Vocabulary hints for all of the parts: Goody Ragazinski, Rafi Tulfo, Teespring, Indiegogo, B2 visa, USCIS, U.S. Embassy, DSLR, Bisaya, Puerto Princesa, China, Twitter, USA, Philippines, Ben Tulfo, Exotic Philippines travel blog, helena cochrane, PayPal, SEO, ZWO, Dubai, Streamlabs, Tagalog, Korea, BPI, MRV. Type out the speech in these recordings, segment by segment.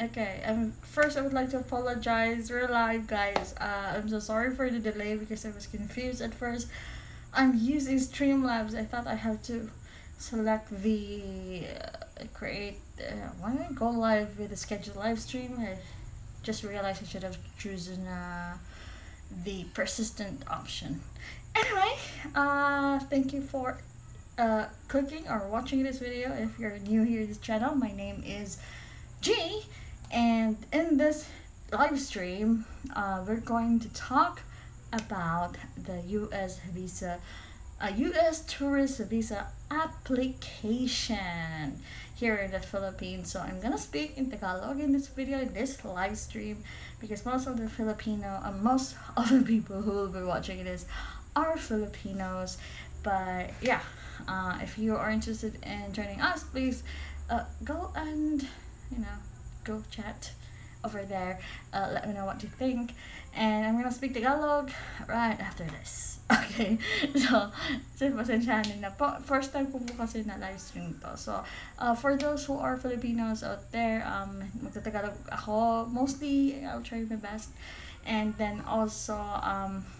Okay, first I would like to apologize real loud, guys. I'm so sorry for the delay because I was confused at first. I'm using Streamlabs. I thought I had to select the create. Why don't I go live with a scheduled live stream? I just realized I should have chosen the persistent option. Anyway, thank you for clicking or watching this video. If you're new here to this channel, my name is G, and in this live stream we're going to talk about the U.S. visa, U.S. tourist visa application here in the Philippines. So I'm gonna speak in Tagalog in this video, in this live stream, because most of the Filipino and most of the people who will be watching this are Filipinos. But yeah, if you are interested in joining us, please go and, you know, go chat over there. Let me know what you think, and I'm gonna speak Tagalog right after this. Okay, so pasensyahan na po, first time ko po kasi na live stream to. So for those who are Filipinos out there, magtatagalog ako mostly. I'll try my best, and then also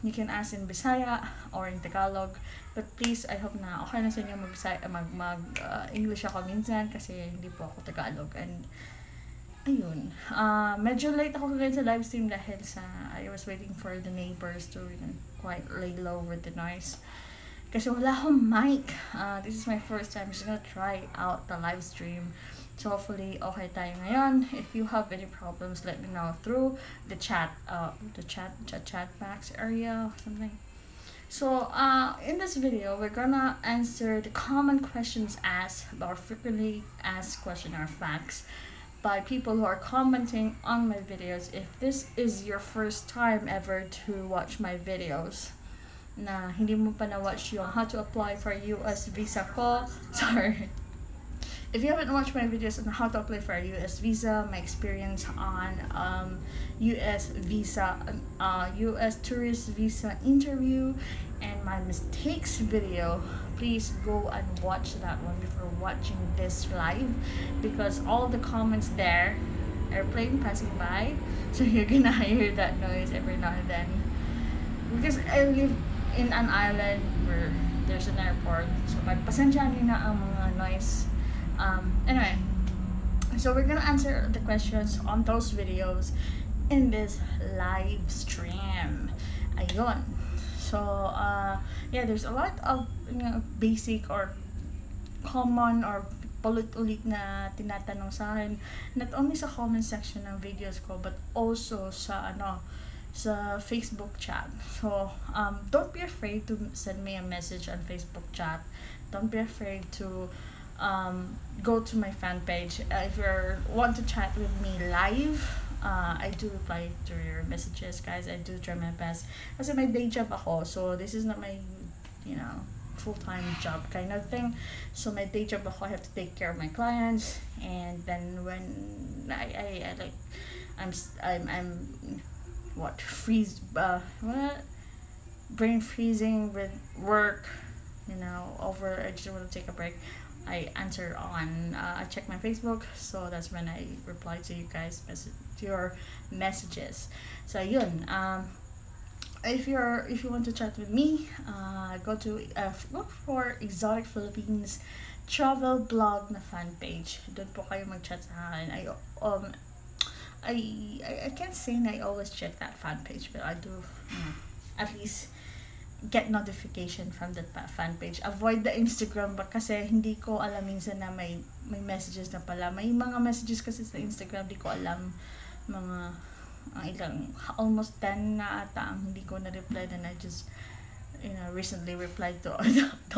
you can ask in Bisaya or in Tagalog. But please, I hope na okay na sa inyo mag-English ako minsan kasi hindi po ako Tagalog. And ayun, medyo late ako kagaling sa live stream dahil sa I was waiting for the neighbors to, you know, quite lay low with the noise kasi wala akong mic. This is my first time. I'm just gonna try out the live stream, so hopefully okay tayo ngayon. If you have any problems, let me know through the chat, the chat box area or something. So in this video we're gonna answer the common questions asked or frequently asked question or facts by people who are commenting on my videos. If this is your first time ever to watch my videos, na hindi mo pa na-watch yung how to apply for US visa ko, sorry. If you haven't watched my videos on how to apply for a US visa, my experience on US visa, US tourist visa interview, and my mistakes video, please go and watch that one before watching this live, because all the comments there, airplane passing by, so you're gonna hear that noise every now and then, because I live in an island where there's an airport, so pagpasensyahan niyo na ang mga noise. Anyway, so we're gonna answer the questions on those videos in this live stream. Ayun. So yeah, there's a lot of, you know, basic or common or paulit-ulit na tinatanong sa akin, not only sa comment section ng videos ko but also sa sa Facebook chat. So don't be afraid to send me a message on Facebook chat. Don't be afraid to go to my fan page. If you want to chat with me live, I do reply to your messages, guys. I do try my best. Kasi my day job ako, so this is not my, you know, full-time job kind of thing. So my day job ako, I have to take care of my clients, and then when I like, I'm what, freeze, what, brain freezing with work, you know, over. I just want to take a break. I answer on, I check my Facebook, so that's when I reply to you guys, to your messages. So yun, if you want to chat with me, go for Exotic Philippines travel blog na fan page. Doon po kayo mag-chat sa akin. I can't say na I always check that fan page, but I do, you know, at least get notification from that fan page. Avoid the Instagram ba kasi hindi ko alam minsan na may messages na pala. May mga messages kasi sa Instagram, di ko alam, mga ilang, almost 10 na ata ang hindi ko na-reply, and I just, you know, recently replied to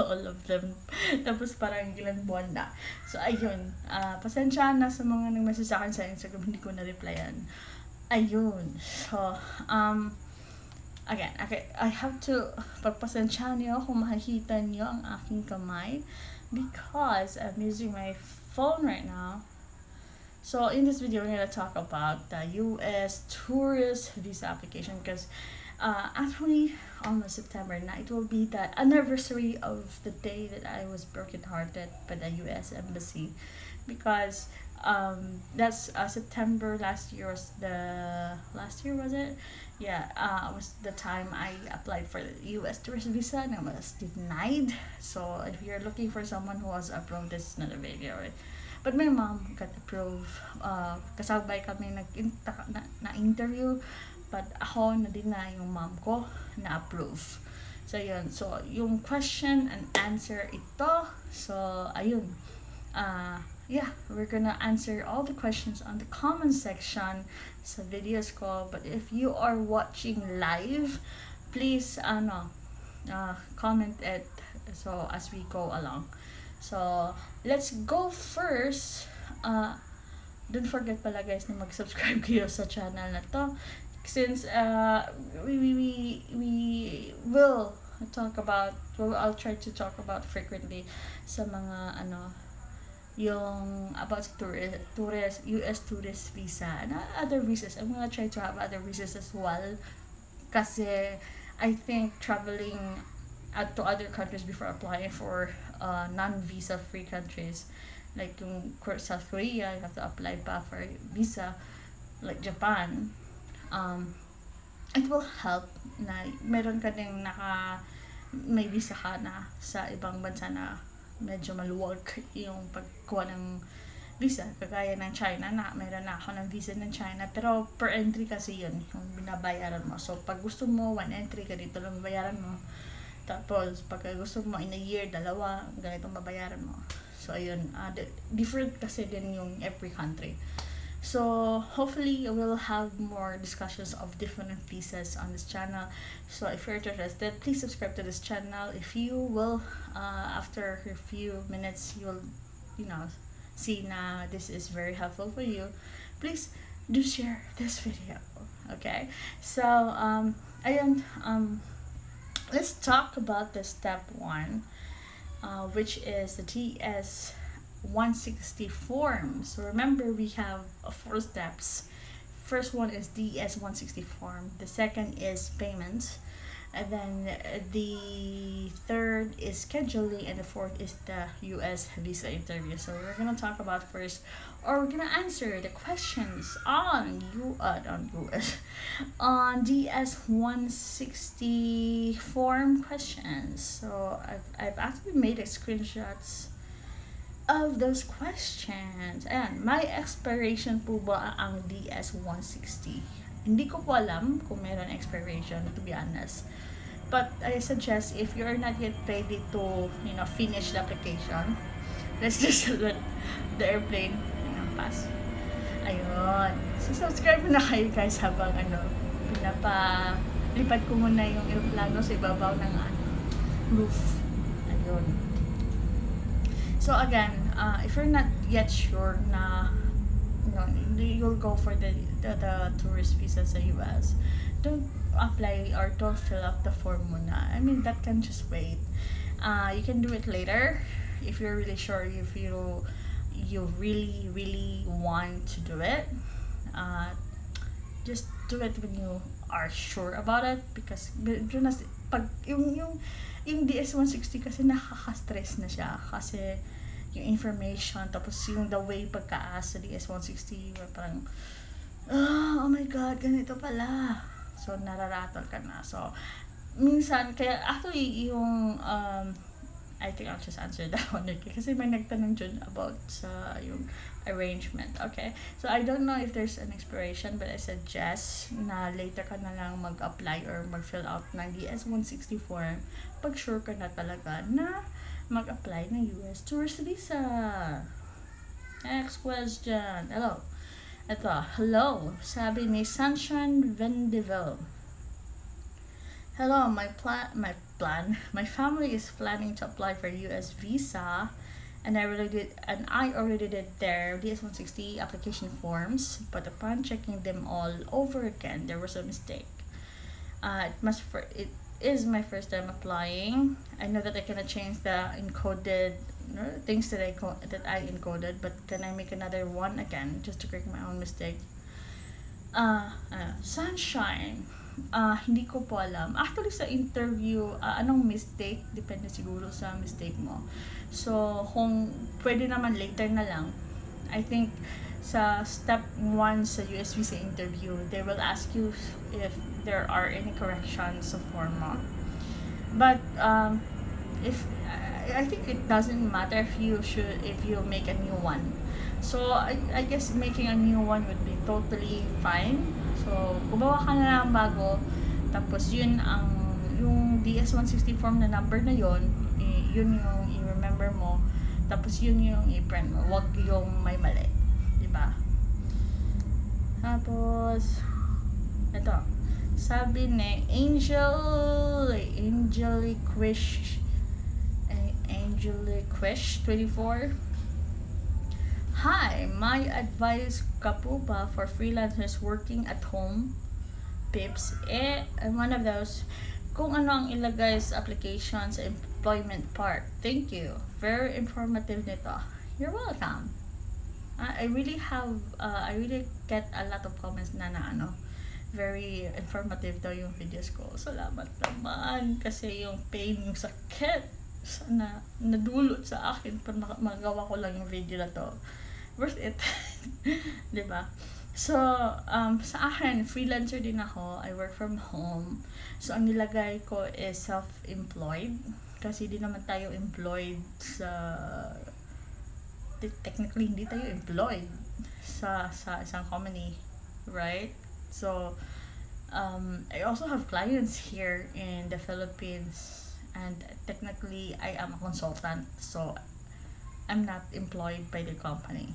all of them. Tapos parang ilang buwan na. So ayun, pasensya na sa mga nag-message sa akin sa Instagram, hindi ko na-replyan. Ayun. So again, okay, I have to pagpasensya niyo kung makikita niyo ang aking kamay because I'm using my phone right now. So in this video, we're gonna talk about the U.S. tourist visa application because actually on September 9th it will be the anniversary of the day that I was brokenhearted by the U.S. Embassy, because That's September last year was the last year was it? Yeah, was the time I applied for the U.S. tourist visa and I was denied. So if you're looking for someone who was approved, this is not available, right? But my mom got approved. Kasabay kami na-interview, but ako na-deny yung mom ko na-approve. So yun, so yung question and answer ito. So ayun, yeah, we're gonna answer all the questions on the comment section sa videos ko. But if you are watching live, please comment it so as we go along. So let's go first. Don't forget pala guys na mag-subscribe kayo sa channel na to, since we will talk about, well, I'll try to talk about frequently sa mga yung about tourist US tourist visa and other visas. I'm gonna try to have other visas as well, kasi I think traveling out to other countries before applying for non-visa free countries like yung South Korea, you have to apply pa for visa, like Japan. It will help na meron ka ding may visa ka na sa ibang bansa na medyo maluwag yung pagkuha ng visa, kagaya ng China na meron na ako ng visa ng China, pero per entry kasi yun yung binabayaran mo. So pag gusto mo one entry ka dito lang bayaran mo, tapos pag gusto mo in a year dalawa ganitong babayaran mo. So ayun, different kasi din yung every country. So hopefully we'll have more discussions of different pieces on this channel. So if you're interested, please subscribe to this channel. If you will, after a few minutes you'll see now this is very helpful for you, please do share this video. Okay, so ayun, let's talk about the step one, which is the DS-160 form. So remember, we have 4 steps. First one is DS-160 form, the second is payment, and then the third is scheduling, and the fourth is the US visa interview. So we're gonna talk about first, or we're gonna answer the questions on DS-160 form questions. So I've actually made screenshots of those questions. And my expiration po ba ang DS-160? Hindi ko po alam kung meron expiration, to be honest. But I suggest if you're not yet ready to, finish the application, let's just let the airplane pass. Ayun. So subscribe na kayo guys habang pinapalipad ko muna yung airplane sa ibabaw ng roof. Ayun. So again, if you're not yet sure na you'll go for the tourist visa sa US, don't apply or don't fill up the form muna. I mean, that can just wait. You can do it later if you're really sure, if you really want to do it. Just do it when you are sure about it, because yung DS-160 kasi nakaka-stress na siya, kasi yung information, tapos yung the way pagka-ask sa DS-160 parang oh my god, ganito pala, so nararatol ka na. So minsan, kaya actually yung I think I'll just answer that one, okay? Kasi may nagtanong dyan about sa yung arrangement. Okay, so I don't know if there's an expiration, but I suggest na later ka na lang mag-apply or mag-fill out ng DS-160 form pag sure ka na talaga na mag-apply ng US tourist visa. Next question. Hello. Hello. Sabi ni Sunshine Vendeville. Hello, my family is planning to apply for US visa, and I already did their DS-160 application forms, but upon checking them all over again, there was a mistake. It is my first time applying. I know that I cannot change the encoded things that I encoded, but can I make another one again just to correct my own mistake? Sunshine, hindi ko po alam. Actually, sa interview, anong mistake, depende siguro sa mistake mo. So, kung pwede naman later na lang, I think sa step 1 sa US visa interview, they will ask you if there are any corrections of format. But if I think it doesn't matter if you should, if you make a new one. So I guess making a new one would be totally fine. So gumawa ka na lang bago, tapos yun ang yung DS-160 form na number na yun, yun yung i-remember mo, tapos yun yung i-print mo, wag yung may mali, di ba? Tapos ito sabi ni Angelique Krish 24. Hi, my advice kapuba for freelancers working at home, pips. I'm one of those. Kung ano ang ilagay sa applications employment part. Thank you. Very informative nito. You're welcome. I really get a lot of comments na ano. Very informative daw yung videos ko. Salamat naman kasi yung pain, yung sakit sana nadulot sa akin pag magawa ko lang yung video na to. Worth it. Diba? So, sa akin, freelancer din ako. I work from home. So, ang nilagay ko is self-employed. Kasi di naman tayo employed sa... Technically, hindi tayo employed sa isang company. Right? So, I also have clients here in the Philippines. And technically, I am a consultant, so I'm not employed by the company.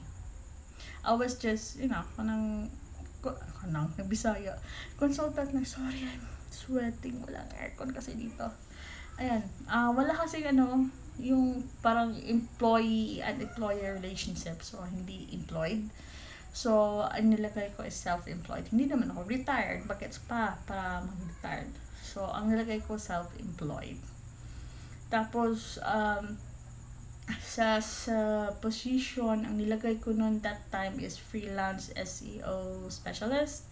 I was just, you know, kanang Bisaya consultant na. Sorry, I'm sweating. Walang aircon kasi dito. Ayan, wala kasi ano, yung parang employee and employer relationship, so hindi employed. So, ang nilagay ko is self-employed. Hindi naman ako retired. Bakit pa para mag-retired? So, ang nilagay ko self-employed. Tapos, sa position, ang nilagay ko noon that time is freelance SEO specialist.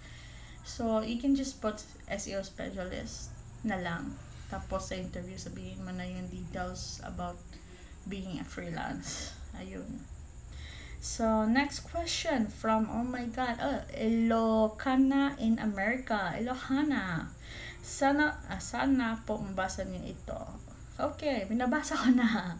So, you can just put SEO specialist na lang. Tapos, sa interview, sabihin mo na yung details about being a freelance. Ayun. So, next question from, oh my God, Ilocana in America. Ilocana. Sana po mabasa niyo ito. Okay, binabasa ko na.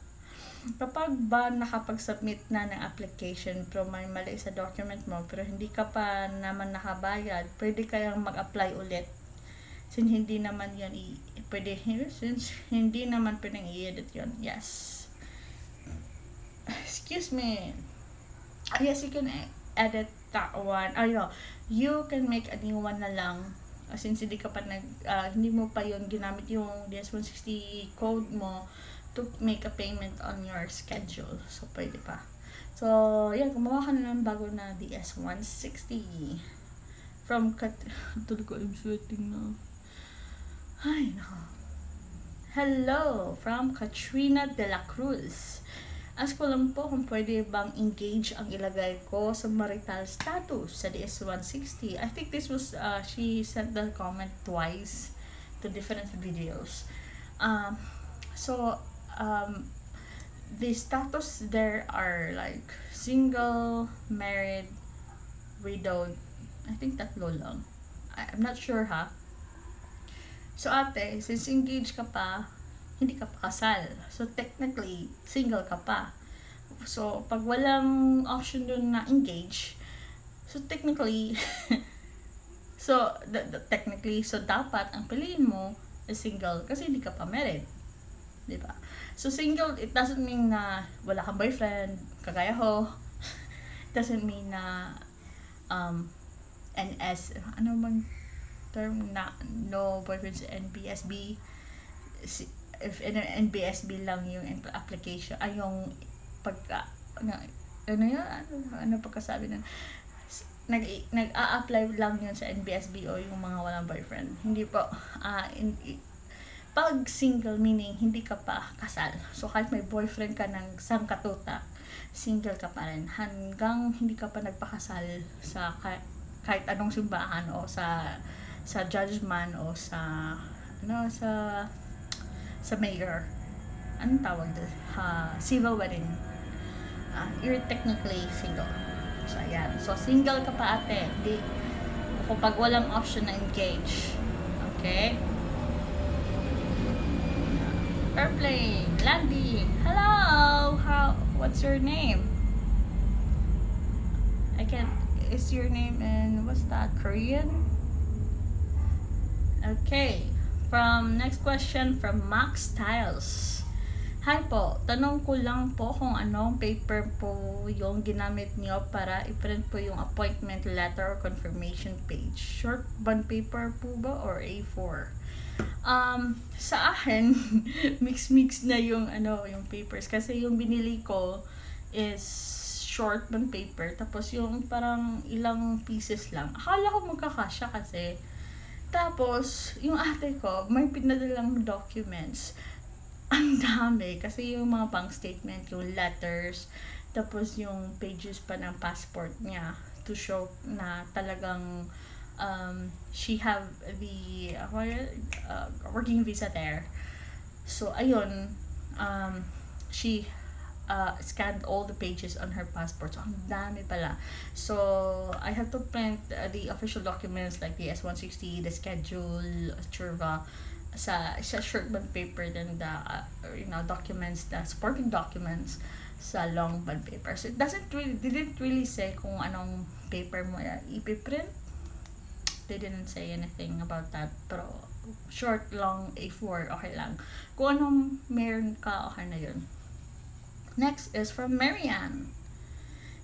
Kapag ba nakapag-submit na ng application pero may mali sa document mo pero hindi ka pa naman nakabayad, pwede kayang mag-apply ulit. Since hindi naman yan pwedeng i-edit yun. Yes. Excuse me. Yes, you can edit that one. Ayun, you can make a new one na lang. Since hindi ka pa hindi mo pa yun ginamit yung DS-160 code mo to make a payment on your schedule. So, pwede pa. So, yan, gumawa ka na ng bago na DS-160. From Qatar. Talaga, I'm sweating na. Ay, naka. Hello, from Katrina de la Cruz. Ask ko lang po kung pwede bang engage ang ilagay ko sa marital status sa DS-160. I think this was, she sent the comment twice to different videos. The status there are like single, married, widowed. I think tatlo lang. I'm not sure ha. So ate, since engage ka pa, hindi ka pa kasal. So, technically, single ka pa. So, pag walang option dun na engage, so, technically, so, technically, so, dapat ang piliin mo is single kasi hindi ka pa married. Diba? So, single, it doesn't mean na wala kang boyfriend, kagaya ho. It doesn't mean na NS, ano bang term na no boyfriends, NBSB. If NBSB lang yung application ay yung pagka pagkasabi na nag-a-apply lang yun sa NBSB o yung mga walang boyfriend. Hindi po pag single meaning hindi ka pa kasal. So kahit may boyfriend ka ng sangkatutak, single ka pa rin hanggang hindi ka pa nagpakasal sa kahit anong simbahan o sa judgment o sa mayor. Anong tawag doon? Civil wedding. You're technically single. So, ayan. So, single ka pa, ate. Di, kapag walang option na engage. Okay? Airplane. Landy. Hello! How? What's your name? I can't. Is your name in, what's that, Korean? Okay. From, next question from Max Tiles. Hi po, tanong ko lang po kung anong paper po yung ginamit niyo para i-print po yung appointment letter or confirmation page. Short bond paper po ba or A4? Sa akin, mix-mix na yung, ano, yung papers. Kasi yung binili ko is short bond paper. Tapos yung parang ilang pieces lang. Akala ko magkakasya kasi. Tapos, yung ate ko, may pinadalang documents. Ang dami. Kasi yung mga bank statement, yung letters, tapos yung pages pa ng passport niya to show na talagang she have the working visa there. So, ayun, she scanned all the pages on her passport. So, ang dami pala. So, I have to print the official documents like the DS-160, the schedule, churva, sa short bond paper, then the you know, documents, the supporting documents sa long bond paper. So it didn't really say kung anong paper mo ipiprint. They didn't say anything about that, pero short, long, A4, okay lang. Kung anong meron ka, okay na yun. Next is from Marianne.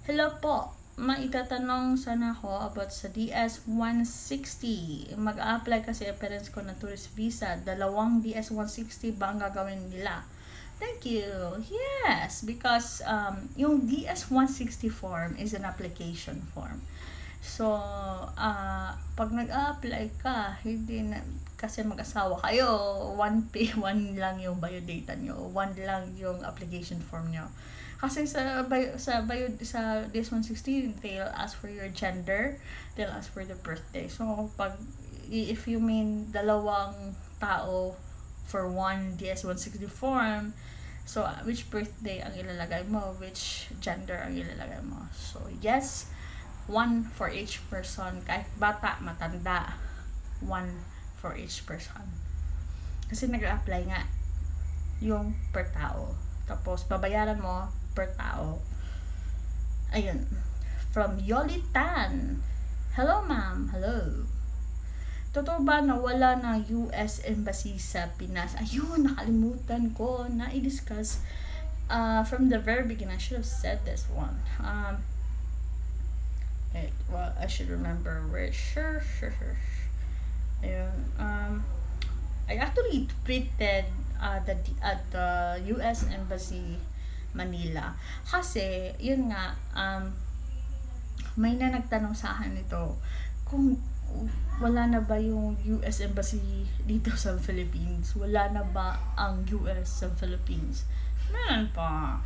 Hello po, maitatanong sana ko about sa DS-160. Mag-a-apply kasi parents ko na tourist visa. Dalawang DS-160 ba ang gagawin nila? Thank you. Yes, because yung DS-160 form is an application form. So, pag nag-a-apply ka, hindi na, kasi mag-asawa kayo, one lang yung biodata nyo, one lang yung application form nyo. Kasi sa DS-160, they'll ask for your gender, they'll ask for the birthday. So, if you mean dalawang tao for one DS-160 form, so which birthday ang ilalagay mo, which gender ang ilalagay mo. So, yes, one for each person. Kahit bata, matanda, one for each person. Kasi nag-a-apply nga yung per tao. Tapos, babayaran mo per tao. Ayun. From Yoli Tan. Hello, ma'am. Hello. Totoo ba na wala ng U.S. Embassy sa Pinas? Ayun, nakalimutan ko na i-discuss from the very beginning. I should have said this one. Well, I should remember where. Sure. Ayun. I actually tweeted at the U.S. Embassy Manila. Kasi, yun nga, may na nagtanong sa akin nito, kung wala na ba yung U.S. Embassy dito sa Philippines? Wala na ba ang U.S. sa Philippines? Meron pa.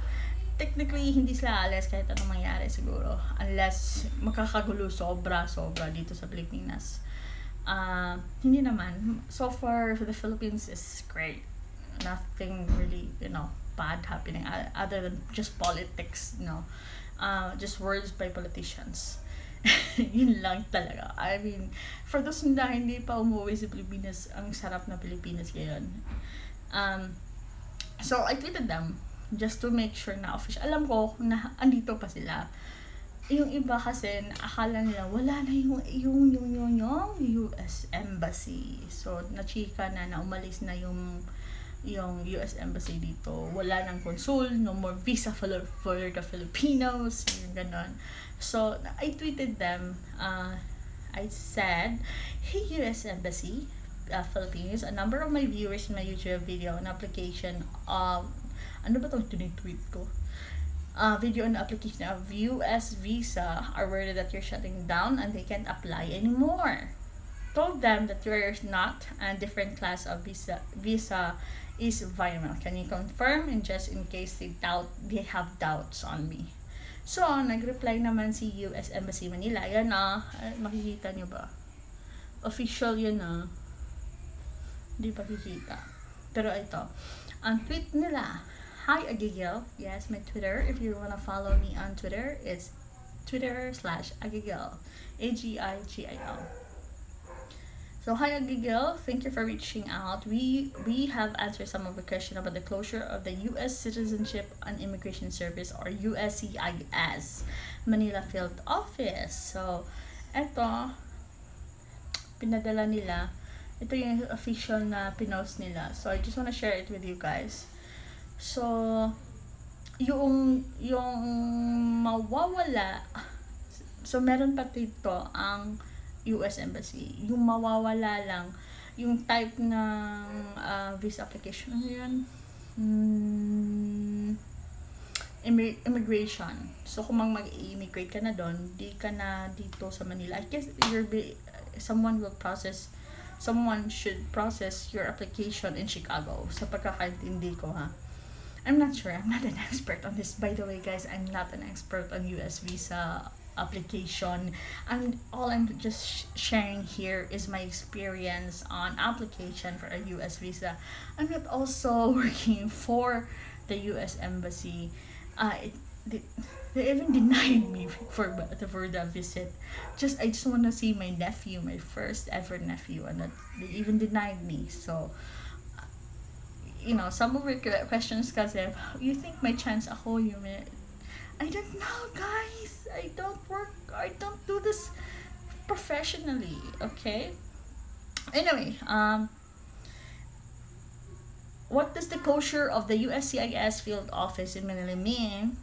Technically, hindi sila alas kahit anong mangyari siguro. Unless, makakagulo sobra dito sa Pilipinas. Hindi naman. So far, the Philippines is great. Nothing really, you know, bad happening other than just politics, you know, just words by politicians. Yun lang talaga. I mean, for those na hindi pa umuwi sa Pilipinas, ang sarap na Pilipinas ngayon. So I tweeted them just to make sure na official. Alam ko na andito pa sila. Yung iba kasi akala nila wala na yung US Embassy. So na-chika na umalis na yung US Embassy dito. Wala nang consul, no more visa for the Filipinos, yung ganon. So, I tweeted them, I said, "Hey US Embassy, Philippines, a number of my viewers in my YouTube video, an application of, ano ba itong tinitweet ko? Video and application of US visa are worried that you're shutting down and they can't apply anymore. Told them that you're not a different class of visa is viable. Can you confirm? And just in case they have doubts on me." So, nag-reply naman si U.S. Embassy Manila. Yan na. Makikita nyo ba? Official yun na. Hindi pa kikita. Pero ito. Ang tweet nila. Hi, Agigil. Yes, my Twitter. If you wanna follow me on Twitter, it's Twitter/Agigil, Agigil. So hi Agigil, thank you for reaching out. We have answered some of the question about the closure of the U.S. Citizenship and Immigration Service, or USCIS, Manila Field Office. So eto, pinadala nila. Ito yung official na pinost nila. So I just want to share it with you guys. So yung mawawala, so meron pa dito ang US Embassy. Yung mawawala lang, yung type ng visa application. Ano yun? Immigration. So kung mag-immigrate ka na doon, di ka na dito sa Manila. I guess someone should process your application in Chicago. Sa pagkakaintindi ko ha. I'm not sure. I'm not an expert on this. By the way, guys, I'm not an expert on US visa application. I'm just sharing here is my experience on application for a US visa. I'm not also working for the US Embassy. They even denied me for the visit. I just want to see my nephew, my first ever nephew, and they even denied me. So you know, some of the questions kasi, you think may chance ako, I don't know guys, I don't do this professionally, okay? Anyway, what does the closure of the USCIS field office in Manila mean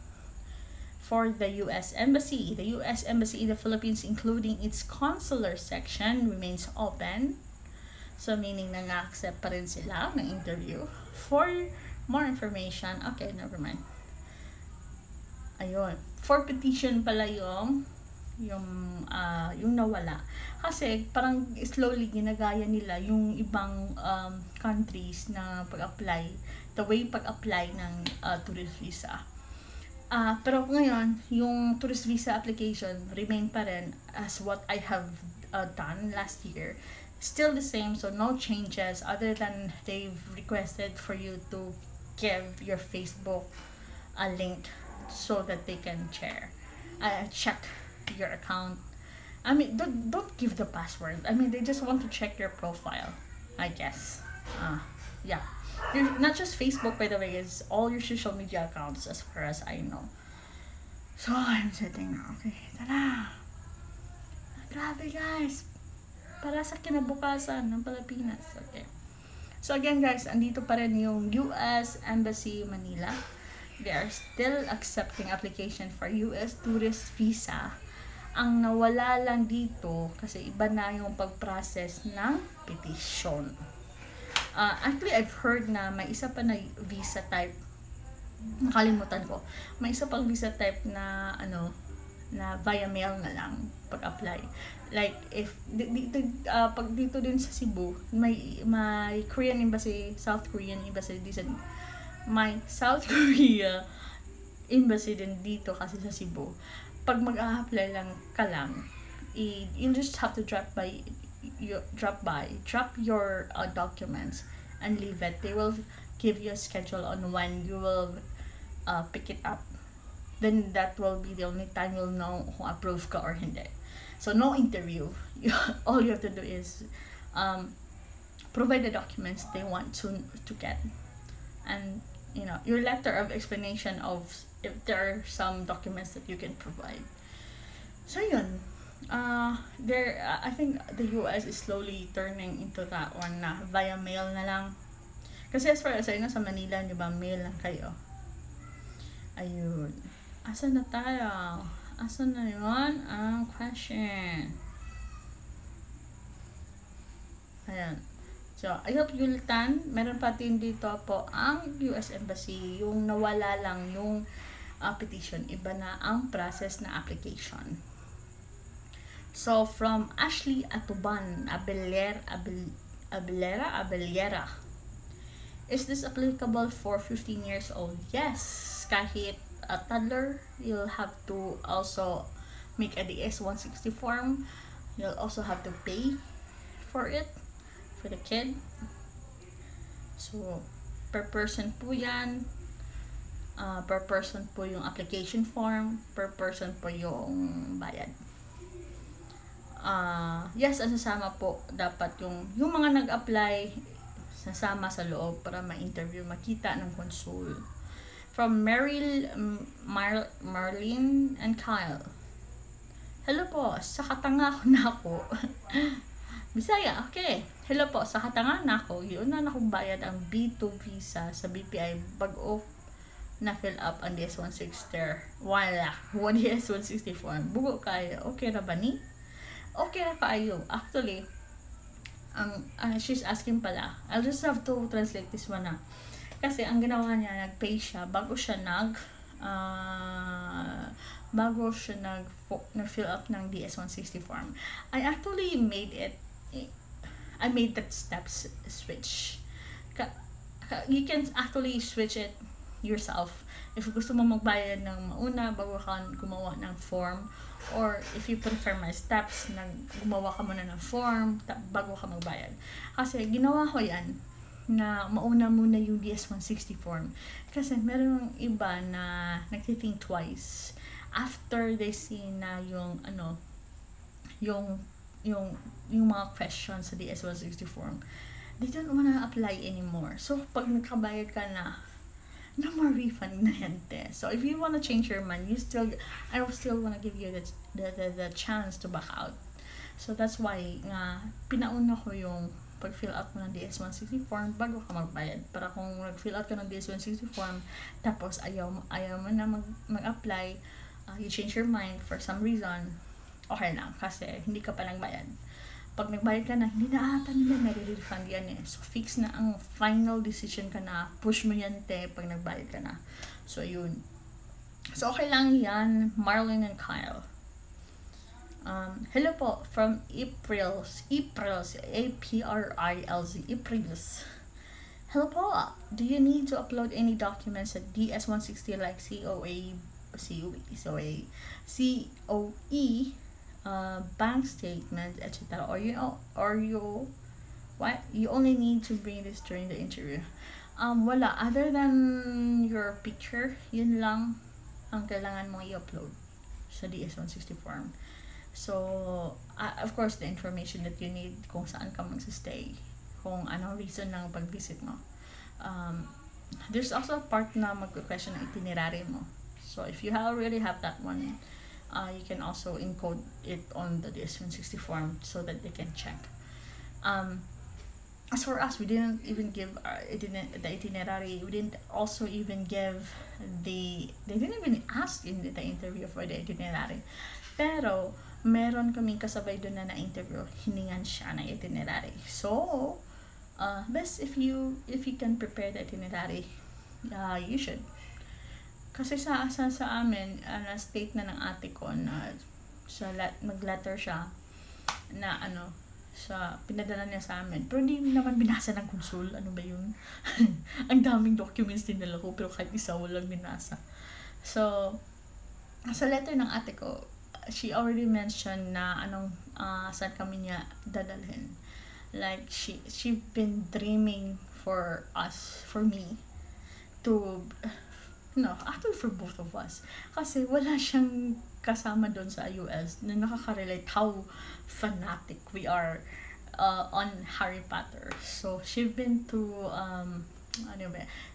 for the U.S. Embassy? The U.S. Embassy in the Philippines, including its consular section, remains open. So, meaning nang-accept pa rin sila ng interview. For more information, okay, never mind. Ayun. For petition pala yung nawala. Kasi, parang slowly ginagaya nila yung ibang countries na pag-apply, the way pag-apply ng tourist visa. Pero ngayon, yung tourist visa application remain pa rin as what I have done last year. Still the same, so no changes other than they've requested for you to give your Facebook a link so that they can check your account. I mean, don't give the password. I mean, they just want to check your profile, I guess. Yeah, you're not just Facebook, by the way, it's all your social media accounts as far as I know. So I'm sitting now, okay, tada! Grabe guys! Para sa kinabukasan ng Pilipinas. Okay. So again guys, andito pa rin yung US Embassy Manila. They are still accepting application for US tourist visa. Ang nawala lang dito kasi iba na yung pag-process ng petition. Actually, I've heard na may isa pa na visa type. Nakalimutan ko. May isa pang visa type na na via mail na lang pag-apply. Like, if pag dito din sa Cebu, may Korean embassy, South Korean embassy dito. May South Korea embassy din dito kasi sa Cebu. Pag mag-a-apply lang ka lang, you'll just have to drop your documents and leave it. They will give you a schedule on when you will pick it up. Then that will be the only time you'll know kung approve ka or hindi. So no interview. All you have to do is provide the documents they want to get, and you know, your letter of explanation of if there are some documents that you can provide. So yun, I think the US is slowly turning into that one na via mail na lang. Kasi as far as I know, sa Manila, di ba, mail lang kayo. Ayun. Asan na tayo? Asan na yun? Ang question. Ayan. So, I hope you'll tan. Meron pati dito po ang US Embassy. Yung nawala lang yung petition. Iba na ang process na application. So, from Ashley Atuban, Abelera. Is this applicable for 15 years old? Yes. Kahit a toddler, you'll have to also make a DS-160 form. You'll also have to pay for it, for the kid. So, per person po yan. per person po yung application form, per person po yung bayad. Yes, sasama po dapat yung mga nag-apply, sasama sa loob para ma-interview, makita ng consul. From Marlene and Kyle. Hello po, sa Katanga na ako. Bisaya, okay. Hello po, sa Katanga na ako. Yun na akong bayad ang B2 visa sa BPI bago na-fill up ang DS-160. Wala, DS-160 form. Bugo kayo. Okay na ba ni? Okay na kayo. Actually, she's asking pala. I'll just have to translate this one na. Kasi ang ginawa niya, nag-pay siya bago siya nag-fill up ng DS-160 form. I actually made that steps switch. You can actually switch it yourself. If gusto mo magbayad ng mauna bago ka gumawa ng form, or if you prefer my steps, gumawa ka muna ng form bago ka magbayad. Kasi ginawa ko yan, na mauna muna yung DS-160 form. Kasi meron iba na nagti-think twice after they see na yung ano, yung mga questions sa DS-160 form. They don't wanna apply anymore. So, pag nakabayad ka na, no more refund na yan, te. So, if you wanna change your mind, I still wanna give you the chance to back out. So, that's why nga pinauna ko yung pag-fill out mo ng DS-160 form bago ka magbayad. Para kung nag-fill out ka ng DS-160 form, tapos ayaw mo na mag-apply, you change your mind for some reason, okay lang, kasi hindi ka pa nagbayad. Pag nagbayad ka na, hindi na ata nila nare-refund yan eh. So, fix na ang final decision ka na, push mo yan te, pag nagbayad ka na. So, yun. So, okay lang yan, Marlon and Kyle. Hello po, from Aprils. Hello po, do you need to upload any documents at DS-160 like COE, bank statement, etc., you only need to bring this during the interview? Wala, other than your picture, yun lang ang kailangan mong i-upload sa DS-160 form. So, of course, the information that you need, kung saan ka magsistay, kung anong reason ng pag-visit mo. There's also a part na mag-question ng itinerary mo. So, if you already have that one, you can also encode it on the DS-160 form so that they can check. As for us, we didn't even give the itinerary. We didn't also even give they didn't even ask in the interview for the itinerary. Pero, meron kaming kasabay doon na interview, hiningan siya ng itinerary. So, best if you can prepare the itinerary, you should. Kasi sa amin, na-state na ng ate ko na mag-letter siya na ano, sa pinadala niya sa amin. Pero hindi naman binasa ng konsul, ano ba yun? Ang daming documents din nila ko, pero kahit isa walang binasa. So, sa letter ng ate ko, she already mentioned na anong saan kami niya dadalhin. Like she's been dreaming for me to actually for both of us, kasi wala siyang kasama doon sa US na nakaka-relate how fanatic we are on Harry Potter. So she's been to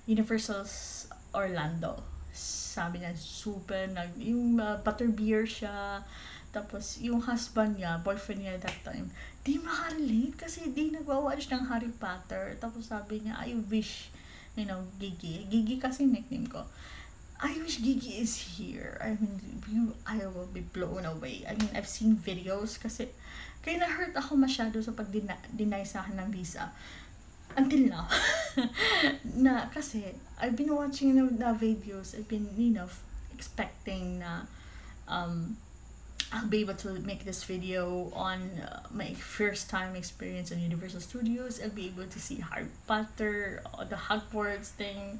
Universal Orlando. Sabi niya, super, yung butterbeer siya, tapos yung husband niya, boyfriend niya that time, di makarelate kasi di nagwa-watch ng Harry Potter. Tapos sabi niya, I wish, Gigi kasi nickname ko, I wish Gigi is here. I mean, I will be blown away. I mean, I've seen videos kasi, kaya na-hurt ako masyado sa pag-deny sa akin ng visa. Until now. Na kasi I've been watching the videos. I've been expecting na I'll be able to make this video on my first time experience on Universal Studios. I'll be able to see Harry Potter or the Hogwarts thing,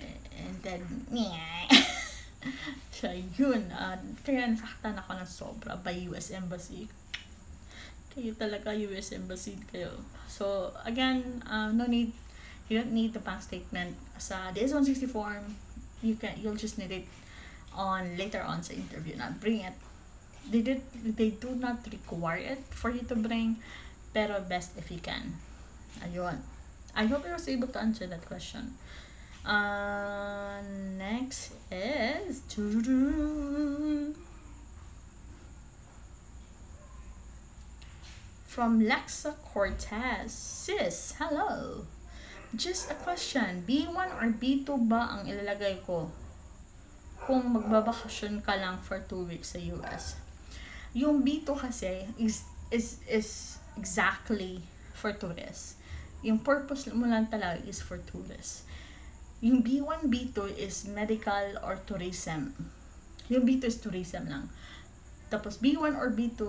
and then so yun, kaya nasaktan ako ng sobra by US Embassy. Kayo talaga, U.S. Embassy kayo. So, again, you don't need the bank statement. Sa DS-160 form, You'll just need it on later on sa interview. Not bring it. They do not require it for you to bring, pero best if you can. Ayun. I hope I was able to answer that question. Next is from Lexa Cortez. Sis, hello. Just a question. B1 or B2 ba ang ilalagay ko kung magbabakasyon ka lang for 2 weeks sa US? Yung B2 kasi is exactly for tourists. Yung purpose mo lang talaga is for tourists. Yung B1, B2 is medical or tourism. Yung B2 is tourism lang. Tapos B1 or B2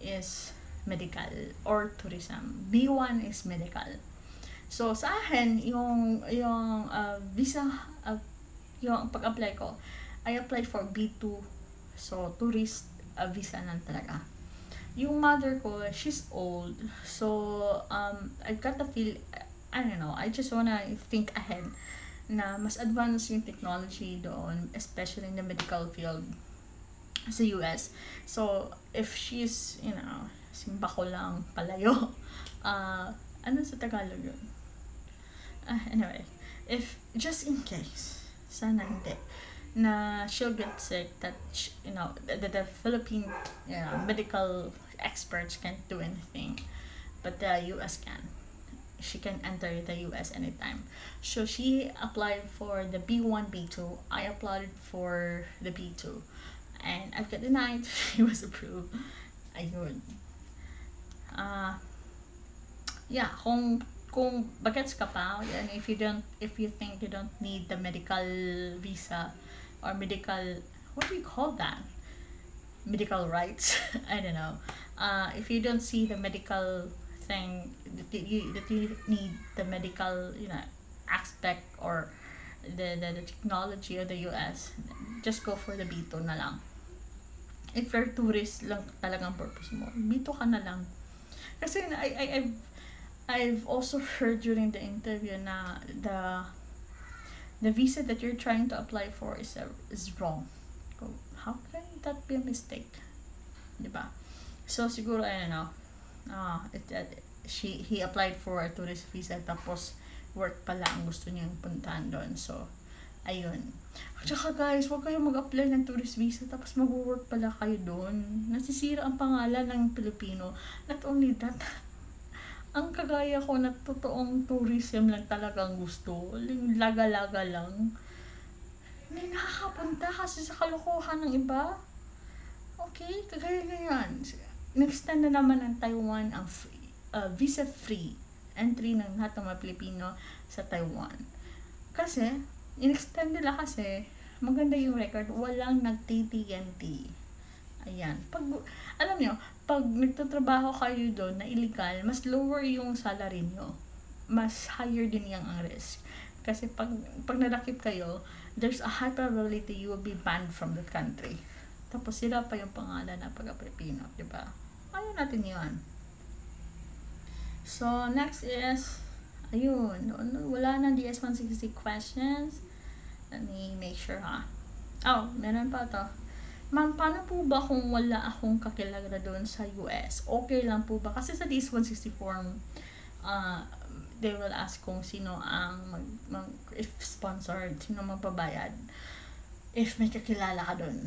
is medical or tourism. B1 is medical. So sa akin, yung visa, yung pag-apply ko, I applied for B2. So tourist visa lang talaga. Yung mother ko, she's old. So I got the feel, I don't know, I just wanna think ahead na mas advanced yung technology doon, especially in the medical field sa US. So, if she's, you know, simba ko lang palayo. Ano sa Tagalog yun? Anyway, if, just in case, sana hindi, na she'll get sick, that, you know, the Philippine, you know, medical experts can't do anything, but the US can. She can enter the US anytime. So she applied for the B1, B2. I applied for the B2. And I got denied. She was approved. Ayun. Yeah, kung bagets ka pa, and if you think you don't need the medical visa or medical, what do you call that? Medical rights. I don't know. If you don't see the medical thing that you need, the medical, you know, aspect or the technology of the US, just go for the B2 na lang. If you're tourist lang talagang purpose mo, B2 ka na lang. Kasi I've also heard during the interview na the visa that you're trying to apply for is wrong. How can that be a mistake? Diba? So siguro, I don't know, he applied for a tourist visa, tapos work pala ang gusto niyang puntahan doon. So, ayun. At saka guys, huwag kayong mag-apply ng tourist visa tapos mag-work pala kayo doon. Nasisira ang pangalan ng Pilipino. Not only that, ang kagaya ko na totoong tourism lang talagang gusto. Laga-laga lang. Hindi nakakapunta kasi sa kalokohan ng iba. Okay, kagaya ganyan. Nag-extend na naman ang Taiwan ang visa-free entry ng lahat ng mga Pilipino sa Taiwan. Kasi, in-extend nila kasi maganda yung record, walang nag-TTNT. Ayan. Alam nyo, pag nagtatrabaho kayo doon na illegal, mas lower yung salary nyo. Mas higher din yung ang risk. Kasi pag narakip kayo, there's a high probability you will be banned from the country. Tapos sila pa yung pangalan na pagka-Pilipino, di ba? Ayaw natin yun. So, next is, ayun, wala na DS-160 questions. Let me make sure, ha? Oh, meron pa to. Ma'am, paano po ba kung wala akong kakilala doon sa US? Okay lang po ba? Kasi sa DS-160 form, they will ask kung sino ang if sponsored, sino magbabayad, if may kakilala ka doon.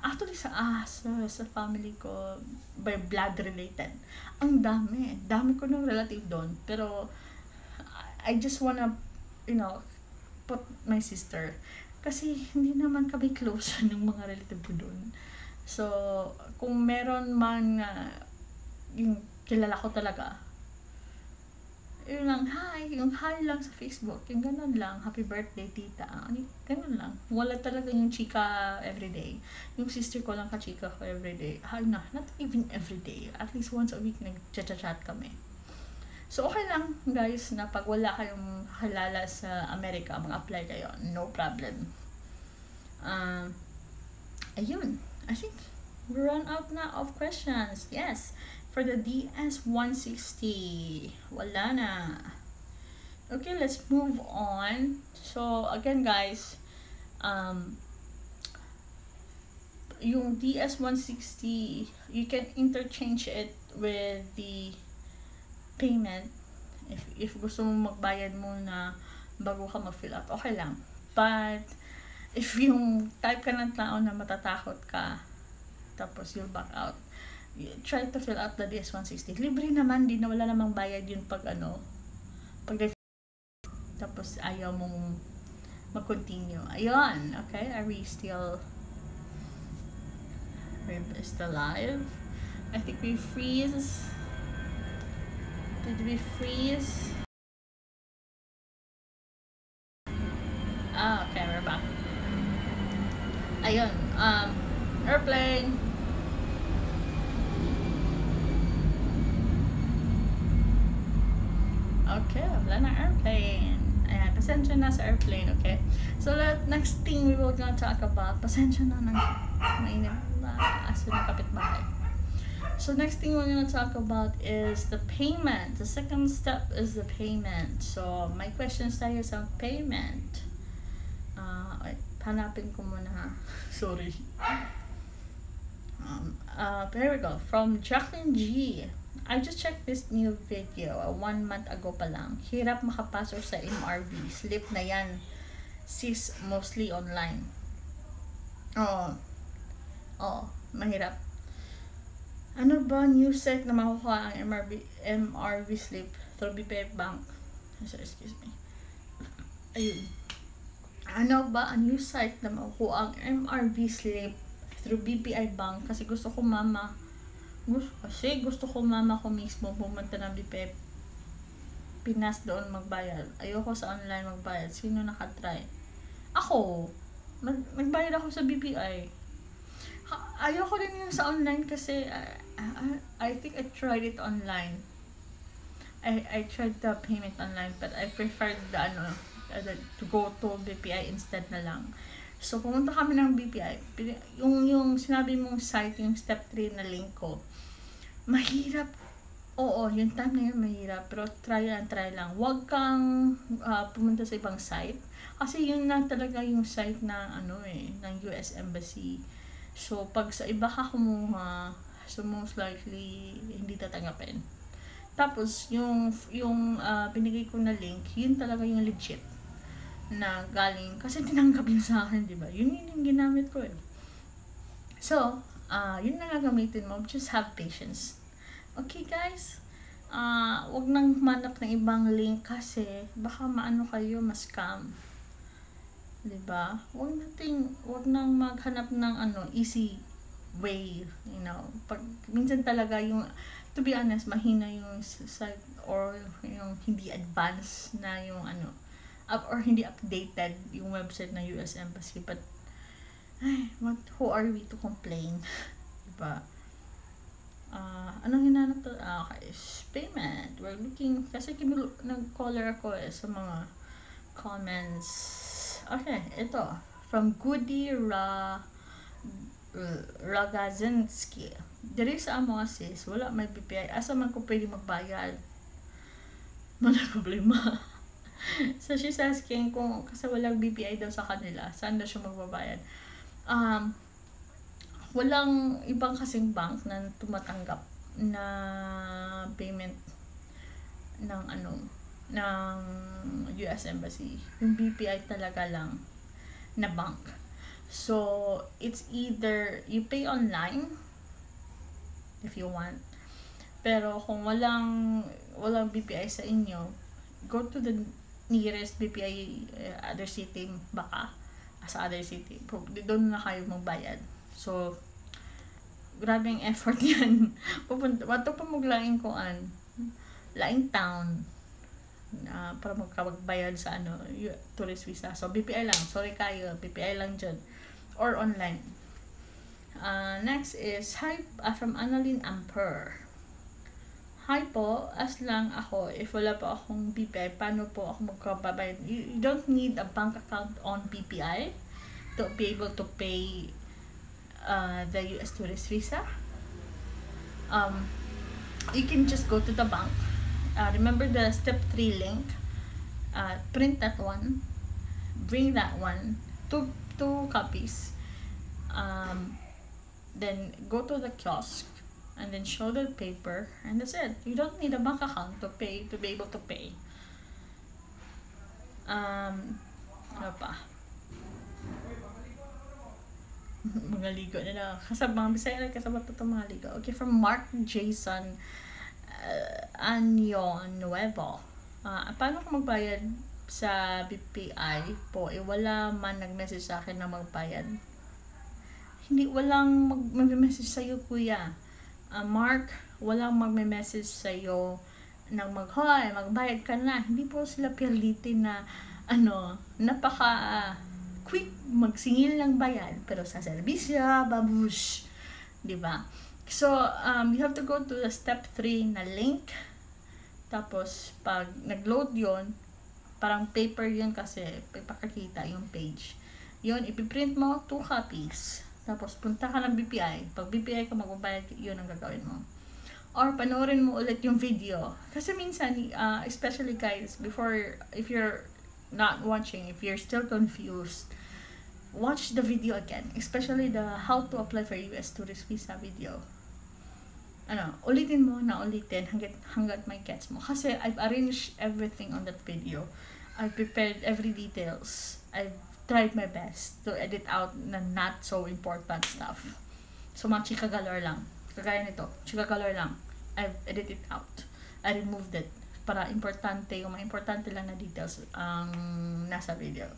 Actually sa family ko by blood related, ang dami ko ng relative doon, pero I just wanna, you know, put my sister kasi hindi naman kami close ng mga relative ko doon. So kung meron man yung kilala ko talaga, yun lang, hi, yung hi lang sa Facebook, yung ganun lang, happy birthday tita, ganun lang. Wala talaga yung chika everyday. Yung sister ko lang ka-chika ko everyday. Not even everyday, at least once a week nag-chat kami. So okay lang guys, na pag wala kayong halala sa America, mag-apply kayo, no problem. Ayun, I think we run out na of questions. Yes, for the DS-160, wala na. Okay, let's move on. So again guys, yung DS-160, you can interchange it with the payment. If gusto mong magbayad muna bago ka mag-fill out, okay lang. But if yung type ka ng tao na matatakot ka, tapos you'll back out, you try to fill out the DS-160. Libre naman, di na, wala namang bayad yun pag ano, pag tapos ayaw mong mag-continue. Ayun, okay? Are we still alive? I think we freeze. Did we freeze? Ah, okay, we're back. Ayun, airplane. Okay, wala na airplane. Ayan, pasensya na sa airplane, okay? So, that next thing we will gonna talk about, pasensya na ng mainit na aso ng kapitbahay. So, next thing we're gonna talk about is the payment. The second step is the payment. So, my questions tayo sa payment. Wait, hanapin ko muna ha. Sorry. There we go. From Jacqueline G. I just checked this new video 1 month ago pa lang. Hirap makapasok sa MRV. Slip na yan. Sis, mostly online. Oo. Oo. Mahirap. Ano ba new set na makukuha ang MRV slip through BPI bank? So, excuse me. Ayun. Ano ba ang new site na makukuha ang MRV slip through BPI bank? Kasi gusto ko mama ko mismo pumunta ng BPI Pinas doon magbayad. Ayoko sa online magbayad. Sino nakatry? Ako. Nagbayad ako sa BPI. Ayoko din yung sa online kasi I think I tried it online. I tried the payment online but I preferred the ano to go to BPI instead na lang. So, pumunta kami ng BPI. Yung sinabi mong site, yung step 3 na link ko, mahirap. Oo, yung time na yun mahirap. Pero try lang. Huwag kang pumunta sa ibang site. Kasi yun na talaga yung site na, ano eh, ng U.S. Embassy. So, pag sa iba ka kumuha, so most likely, hindi tatanggapin. Tapos, yung binigay ko na link, yun talaga yung legit na galing, kasi tinanggap yun sa akin, diba? Yun yung ginamit ko eh. So, yun na nga gamitin mo. Just have patience. Okay, guys? Huwag nang manap ng ibang link kasi baka maano kayo, ma-scam. Diba? Huwag nang maghanap ng ano, easy way, you know? Pag, minsan talaga yung, to be honest, mahina yung site or yung hindi advanced na yung ano, or hindi updated yung website ng US Embassy, but ay, who are we to complain? Diba? Anong hinanap to? Okay, payment. We're looking, kasi nag-color ako eh sa mga comments. Okay, ito. From Goody Ragazinski. Dari sa amo kasi, wala may BPI. Asa man ko pwede magbayad? Wala problema. So, she's asking kung kasi walang BPI daw sa kanila, saan daw siya magbabayad? Walang ibang kasing bank na tumatanggap na payment ng ano, ng US Embassy. Yung BPI talaga lang na bank. So, it's either you pay online if you want. Pero kung walang BPI sa inyo, go to the nearest BPI other city, baka sa other city doon na kayo magbayad. So grabe ang effort yan. Pupunta wato pa muglaing koan laing town na para magbayad sa ano tourist visa. So BPI lang, sorry kayo, BPI lang dyan or online. Next is hi from Annalyn Amper. Hi po, as lang ako, if wala po akong BPI, paano po ako magkababayad? You don't need a bank account on BPI to be able to pay the US tourist visa. You can just go to the bank. Remember the step 3 link. Print that one. Bring that one to two copies. Then go to the kiosk and then show the paper, and that's it. You don't need a bank account to be able to pay. Ano pa? Mga ligo na lang. Kasabang Bisaya na kasabang to mga ligo. Okay, from Mark Jason Anyon Nuevo. Paano kung magbayad sa BPI po? Eh, wala man nag-message sa akin na magbayad. Hindi, walang mag-message sa'yo, kuya. Mark, walang mag-message sa'yo nang mag-hoy, magbayad ka na. Hindi po sila pilitin na ano, napaka quick magsingil ng bayad. Pero sa serbisya, babush. Diba? So, you have to go to the step 3 na link. Tapos, pag nag-load yun, parang paper yun kasi ipakakita yung page. Yun, ipiprint mo 2 copies. Tapos, punta ka ng BPI. Pag BPI ka, magbabayad, yun ang gagawin mo. Or, panoorin mo ulit yung video. Kasi minsan, especially guys, before, if you're not watching, if you're still confused, watch the video again. Especially the how to apply for US tourist visa video. Ano, ulitin mo na ulitin hanggat may gets mo. Kasi, I've arranged everything on that video. I've prepared every details. I've tried my best to edit out na not so important stuff. So, mga chika galore lang. Kagaya nito, chika galore lang. I've edited it out. I removed it. Para importante, yung mga importante lang na details ang nasa video.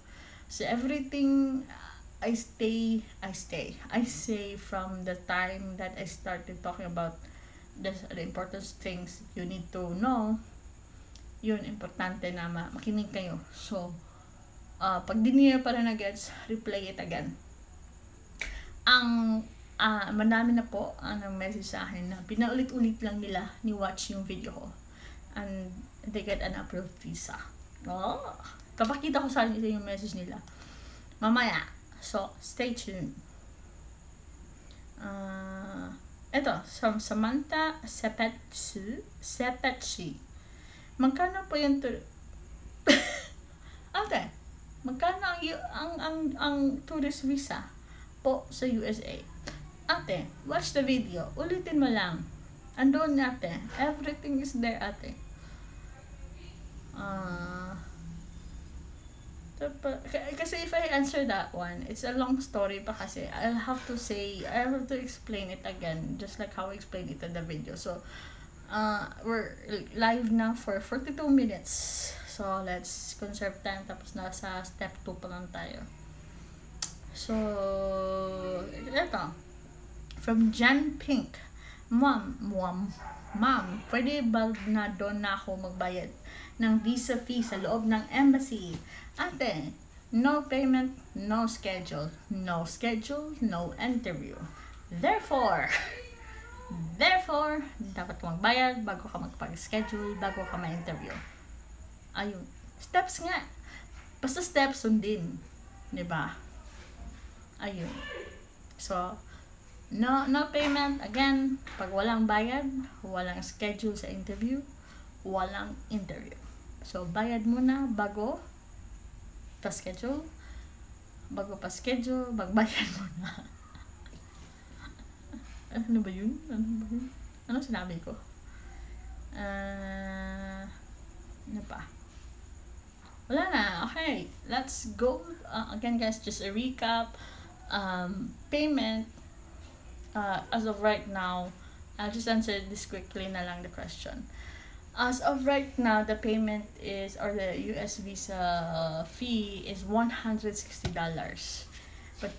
So, everything I say from the time that I started talking about the important things you need to know, yun, importante na makinig kayo. So, pag di niya para na-gets, replay it again. Ang, madami na po ang message sa akin na pinaulit-ulit lang nila ni-watch yung video ko. And they get an approved visa. Oh, papakita ko sa inyo yung message nila mamaya. So, stay tuned. Ito, from Samantha Sepetsi. Magkano po yung okay. Magkano ang tourist visa po sa USA? Ate, watch the video. Ulitin mo lang. Andun ate. Everything is there ate. Kasi if I answer that one, it's a long story pa kasi. I'll have to explain it again. Just like how I explained it in the video. So, we're live now for 42 minutes. So, let's conserve time. Tapos nasa step 2 pa lang tayo. So, eto. From Jan Pink. Ma'am, pwede ba na doon na ako magbayad ng visa fee sa loob ng embassy? Ate, no payment, no schedule. No schedule, no interview. Therefore, dapat ka magbayad bago ka magpag-schedule, bago ka ma-interview. Ayun, steps nga. Basta steps, sundin. Diba? Ayun. So, no payment. Again, pag walang bayad, walang schedule sa interview, walang interview. So, bayad muna bago pa-schedule. Bago pa-schedule, magbayad muna. Ano ba yun? Ano sinabi ko? Ano pa? Wala na. Okay, let's go. Again guys, just a recap. Payment, as of right now, I'll just answer this quickly na lang the question. As of right now, the payment is, or the US visa fee is $160. But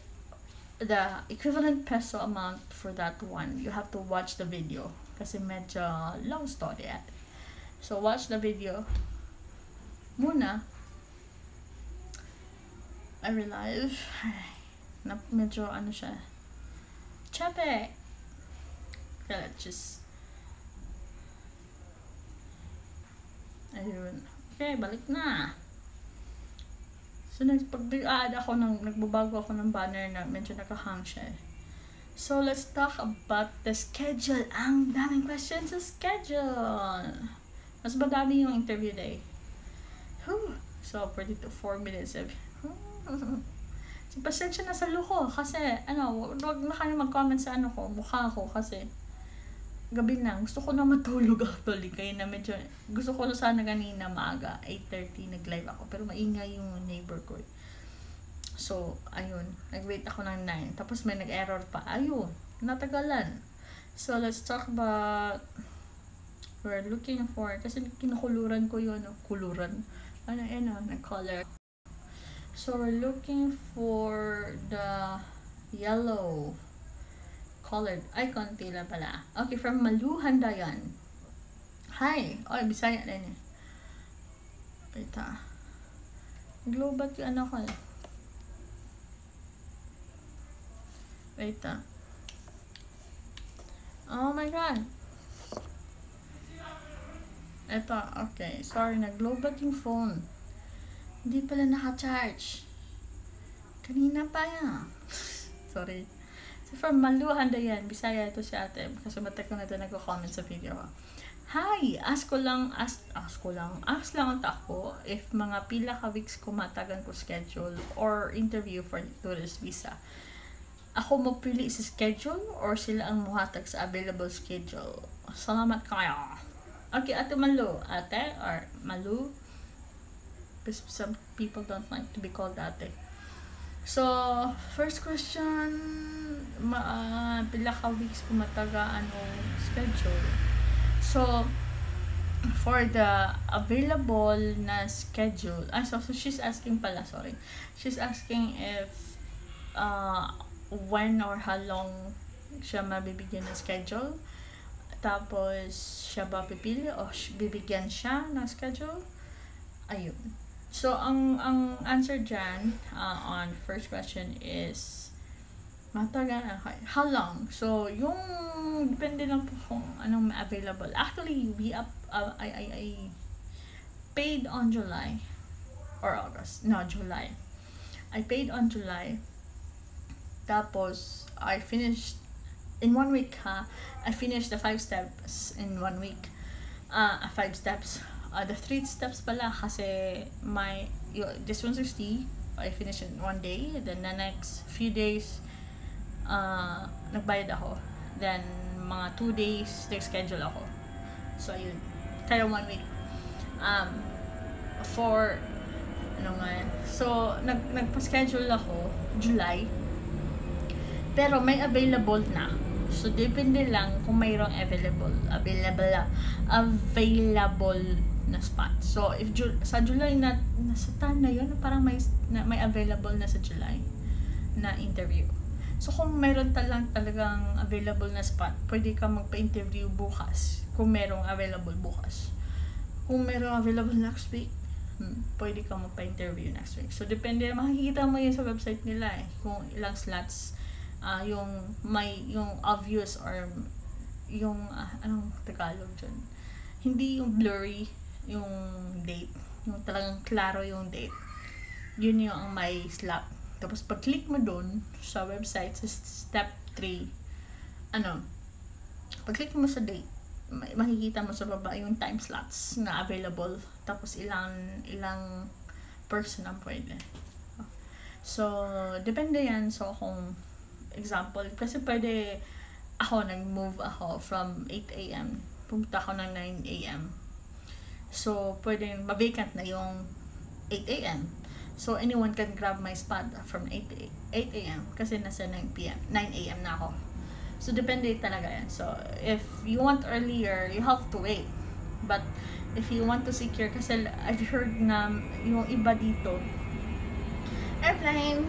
the equivalent peso amount for that one, you have to watch the video. Kasi medyo long story at. So watch the video muna. I realize na medyo ano siya chape. Okay, let's just ayun. Okay, balik na. So nagpag-add ako ng nagbabago ako ng banner na medyo nakahang siya. So let's talk about the schedule. Ang daming questions sa schedule. Mas madami yung interview day. So, 4 minutes of Pasensya na sa loko kasi ano, wag na kayo mag-comment sa ano ko, mukha ko kasi gabi na. Gusto ko na matulog actually. Kaya na medyo, gusto ko sana kanina maaga, 8:30 nag-live ako. Pero maingay yung neighbor ko. So, ayun. Nag-wait ako ng 9. Tapos may nag-error pa. Ayun. Natagalan. So, let's talk about we're looking for. Kasi kinukuluran ko yun. Kuluran. Ano, ano, nag-color. So, we're looking for the yellow colored icon tila pala. Okay, from Maluhan Dayan. Hi! Oh, Bisaya din eh. Wait ah. Globat yung ano ko eh. Wait ah. Oh my god! Eto, okay. Sorry, nag-globat yung phone. Hindi pala naka-charge. Kanina pa yan. Sorry. So, from Maluhan Dayan, Bisaya ito si ate. Kasi ba't ko na ito nagko-comment sa video ko. Hi! Ask lang ang tako if mga pila ka weeks kumatagan ko schedule or interview for tourist visa. Ako magpili sa schedule or sila ang muhatag sa available schedule. Salamat kayo. Okay, ate Malu. Ate or Malu. Because some people don't like to be called ate. So, first question, pila ka weeks kumataga ano schedule. So, for the available na schedule, so she's asking pala, sorry. She's asking if, when or how long siya mabibigyan ng schedule. Tapos, siya ba pipili o bibigyan siya ng schedule? Ayun. So, ang answer dyan on first question is matagal. How long? So, yung depende lang po kung anong available. Actually, I paid on July or August. No, July. I paid on July. Tapos, I finished in 1 week, ha? I finished the 5 steps in 1 week. 5 steps. The 3 steps pala kasi my this 160 I finished in 1 day, then the next few days nagbayad ako, then mga 2 days nag-schedule ako, so yun kaya 1 week for ano nga yan. So nagpa-schedule ako July pero may available na. So, depende lang kung mayroong available na spot. So, if sa July na, nasa tan na yun, parang may available na sa July na interview. So, kung mayroon talagang available na spot, pwede ka magpa-interview bukas. Kung mayroong available bukas. Kung mayroong available next week, pwede ka magpa-interview next week. So, depende, makikita mo yun sa website nila eh, kung ilang slots yung may yung obvious or yung anong Tagalog dyan, hindi yung blurry yung date, yung talagang klaro yung date, yun yung ang may slot. Tapos pag click mo dun sa website sa step 3, ano, pag click mo sa date, makikita mo sa baba yung time slots na available, tapos ilang person ang pwede. So depende yan. So kung example, kasi pwede ako, nag-move ako from 8 AM, pumunta ako ng 9 AM, so pwede mabakant na yung 8 AM, so anyone can grab my spot from 8 AM kasi nasa 9 AM na ako. So depende talaga yan. So if you want earlier, you have to wait, but if you want to secure, kasi I've heard na yung iba dito airplane.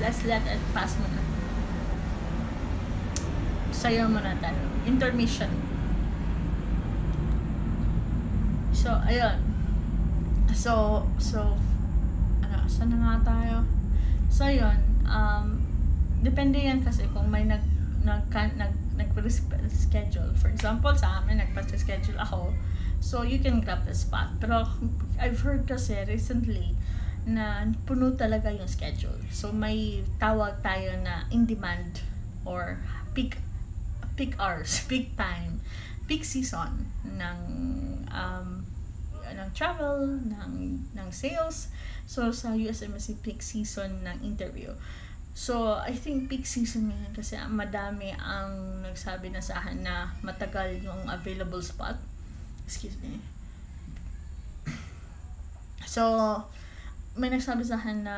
Let's let it pass muna. Sayo muna tayo. Intermission. So, ayun. So, ano, saan na nga tayo? So, ayun. Depende yan kasi kung may nag-schedule. For example, sa amin, nagpa-schedule ako. So, you can grab the spot. Pero, I've heard kasi recently, na puno talaga yung schedule. So, may tawag tayo na in-demand or peak hours, peak time, peak season ng ng travel, ng sales. So, sa US Embassy, peak season ng interview. So, I think peak season ngayon kasi madami ang nagsabi na sa akin na matagal yung available spot. Excuse me. So, may nagsabi sa akin na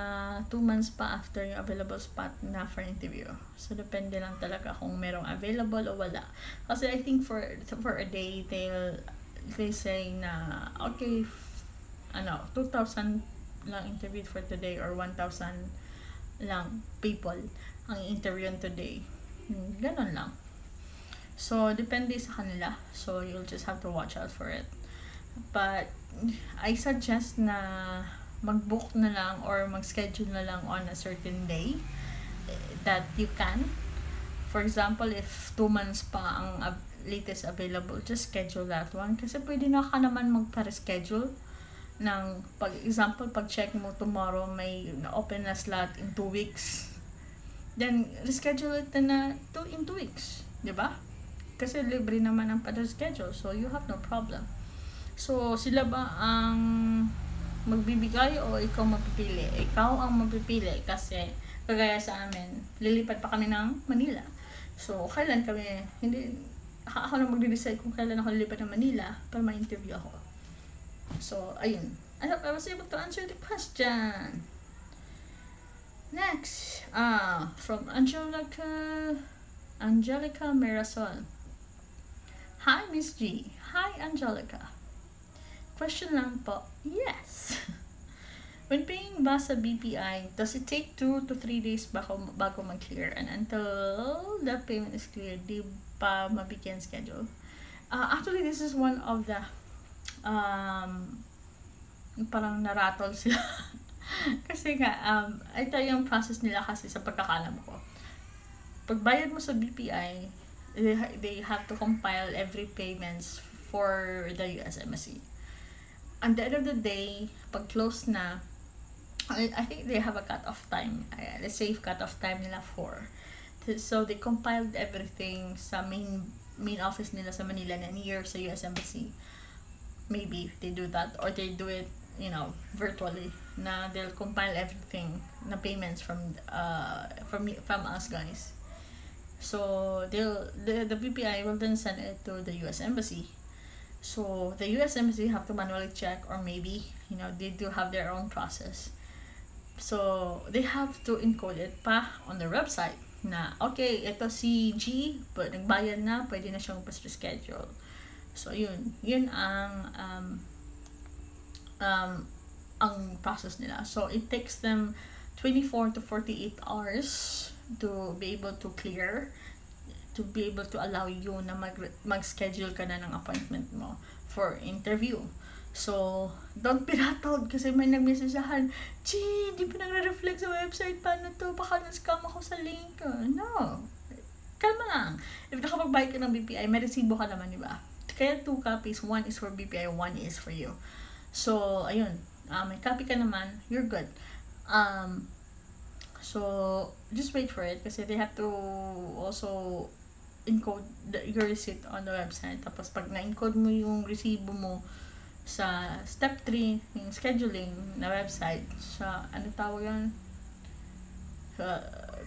2 months pa after yung available spot na for interview. So, depende lang talaga kung merong available o wala. Kasi I think for a day, they say na, okay, 2,000 lang interviewed for today or 1,000 lang people ang interviewan today. Ganon lang. So, depende sa kanila. So, you'll just have to watch out for it. But, I suggest na mag-book na lang or mag-schedule na lang on a certain day that you can. For example, if 2 months pa ang latest available, just schedule that one. Kasi pwede na ka naman magpa-reschedule ng pag-example, pag-check mo tomorrow may na-open na slot in 2 weeks. Then, reschedule it na in 2 weeks. Diba? Kasi libre naman ang pag-reschedule. So, you have no problem. So, sila ba ang magbibigay o ikaw mapipili? Ikaw ang mapipili kasi kagaya sa amin, lilipat pa kami ng Manila. So, kailan kami, hindi, ako na magde-decide kung kailan ako lilipat ng Manila para ma-interview ako. So, ayun. I hope I was able to answer the question. Next, from Angelica Mirasol. Hi, Miss G. Hi, Angelica. Question lang po. Yes. When paying ba sa BPI, does it take 2 to 3 days bago mag-clear? And until the payment is clear, di pa mabigyan schedule? Actually, this is one of the parang naratol sila kasi nga ito yung process nila kasi sa pagkakalam ko pagbayad mo sa BPI they have to compile every payments for the US Embassy. At the end of the day pag close na I think they have a cut-off time, let's say cut-off time nila 4, so they compiled everything sa main office nila sa Manila na near sa US Embassy. Maybe they do that or they do it, virtually. Na they'll compile everything, na payments from us guys. So the BPI will then send it to the U.S. Embassy. So the U.S. Embassy have to manually check or maybe they do have their own process. So they have to encode it pa on their website. Na okay, ito si G, but nagbayad na, pwede na siyang reschedule. So, yun ang ang process nila. So, it takes them 24 to 48 hours to be able to clear, to be able to allow you na mag-schedule ka na ng appointment mo for interview. So, don't be rattled kasi may nag-messagehan, Gee, hindi pa nagre-reflect sa website, paano to? Baka na-scam ako sa link. No. Kalma lang. If nakapag-buy ka ng BPI, may resibo ka naman, di ba? Kaya 2 copies, 1 is for BPI, 1 is for you. So, ayun, may copy ka naman, you're good. So, just wait for it kasi they have to also encode your receipt on the website. Tapos, pag na-encode mo yung resibo mo sa step 3, yung scheduling na website, sa, ano tawag yan?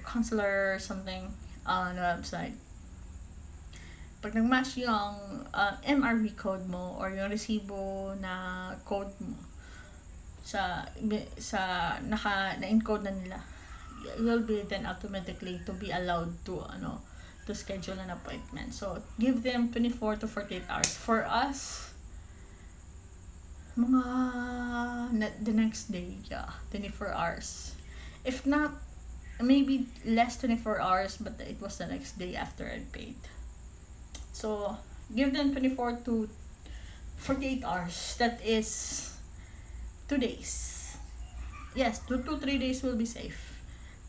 Consular something on the website. Pag nag-match yung MRV code mo or yung resibo na code mo sa na-encode na nila, you'll be then automatically to be allowed to to schedule an appointment. So give them 24 to 48 hours. For us, the next day, 24 hours. If not, maybe less 24 hours, but it was the next day after I paid. So, give them 24 to 48 hours. That is 2 days. Yes, 2 to 3 days will be safe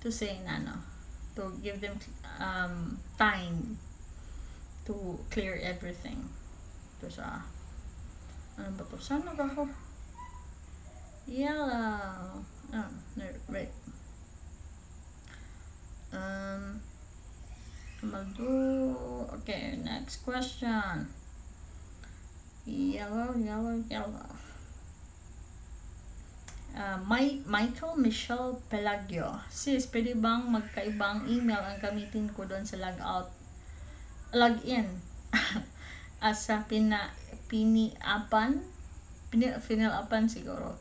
to say to give them time to clear everything. Ito sa, ano ba ito? Saan ako? Yellow. Oh, no, right. Okay, next question. Yellow. Michael Michelle Pelagio. Sis, pwede bang magkaibang email ang gamitin ko doon sa login? As sa piniapan siguro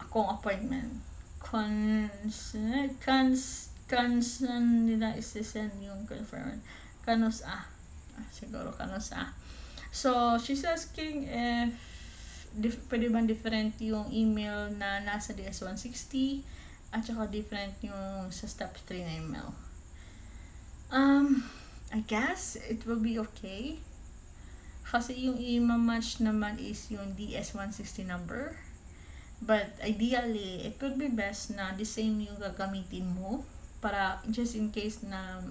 akong appointment. Nila isisend yung confirm. Siguro kanus ah. So, she's asking if pwede bang different yung email na nasa DS-160 at saka different yung sa step 3 na email. I guess it will be okay kasi yung i-match naman is yung DS-160 number, but ideally it would be best na the same yung gagamitin mo para just in case na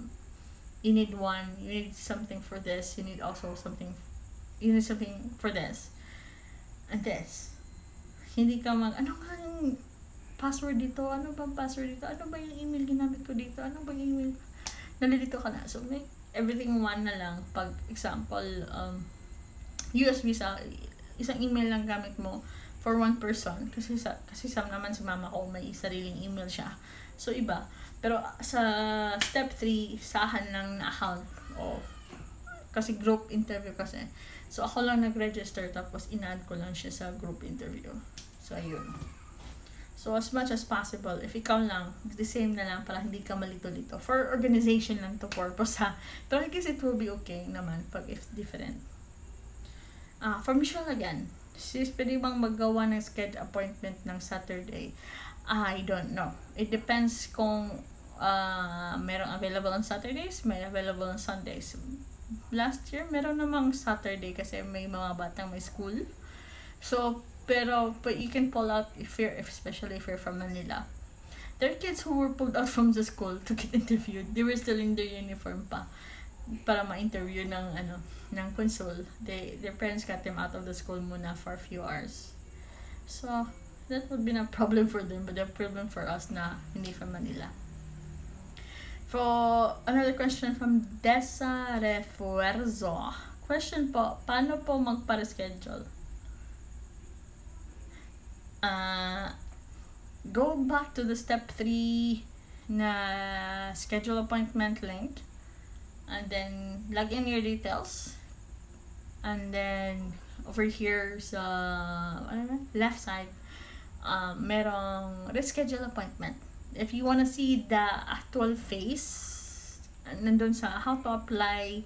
you need one, you need something for this, you need also something, you need something for this. Antes, hindi ka ano nga yung password dito? Ano ba ang password dito? Ano ba yung email ginamit ko dito? Ano ba yung email? Nalilito ka na. So, make everything one na lang. Pag example, US visa, isang email lang gamit mo for one person. Kasi naman si mama ko, may sariling email siya. So, iba. Pero sa step 3, sahan lang na account. O, kasi group interview kasi. So, ako lang nag-register tapos in-add ko lang siya sa group interview. So, ayun. So, as much as possible, if ikaw lang, the same na lang para hindi ka malito-lito. For organization lang to purpose ha. Pero I guess it will be okay naman pag if different. For Michelle again, sis, pwede bang maggawa ng scheduled appointment ng Saturday? I don't know. It depends kung merong available on Saturdays, may available on Sundays. Last year, meron namang Saturday kasi may mga batang may school. So, but you can pull out especially if you're from Manila. There are kids who were pulled out from the school to get interviewed. They were still in their uniform pa para ma-interview ng consul. Their parents got them out of the school muna for a few hours. So, that would be a problem for them, but a problem for us na hindi from Manila. For another question from Desa Refuerzo. Question po, paano po magpa-reschedule? Go back to the step 3 na schedule appointment link. And then, log in your details. And then, over here sa left side, merong reschedule appointment. If you want to see the actual face, nandun sa how to apply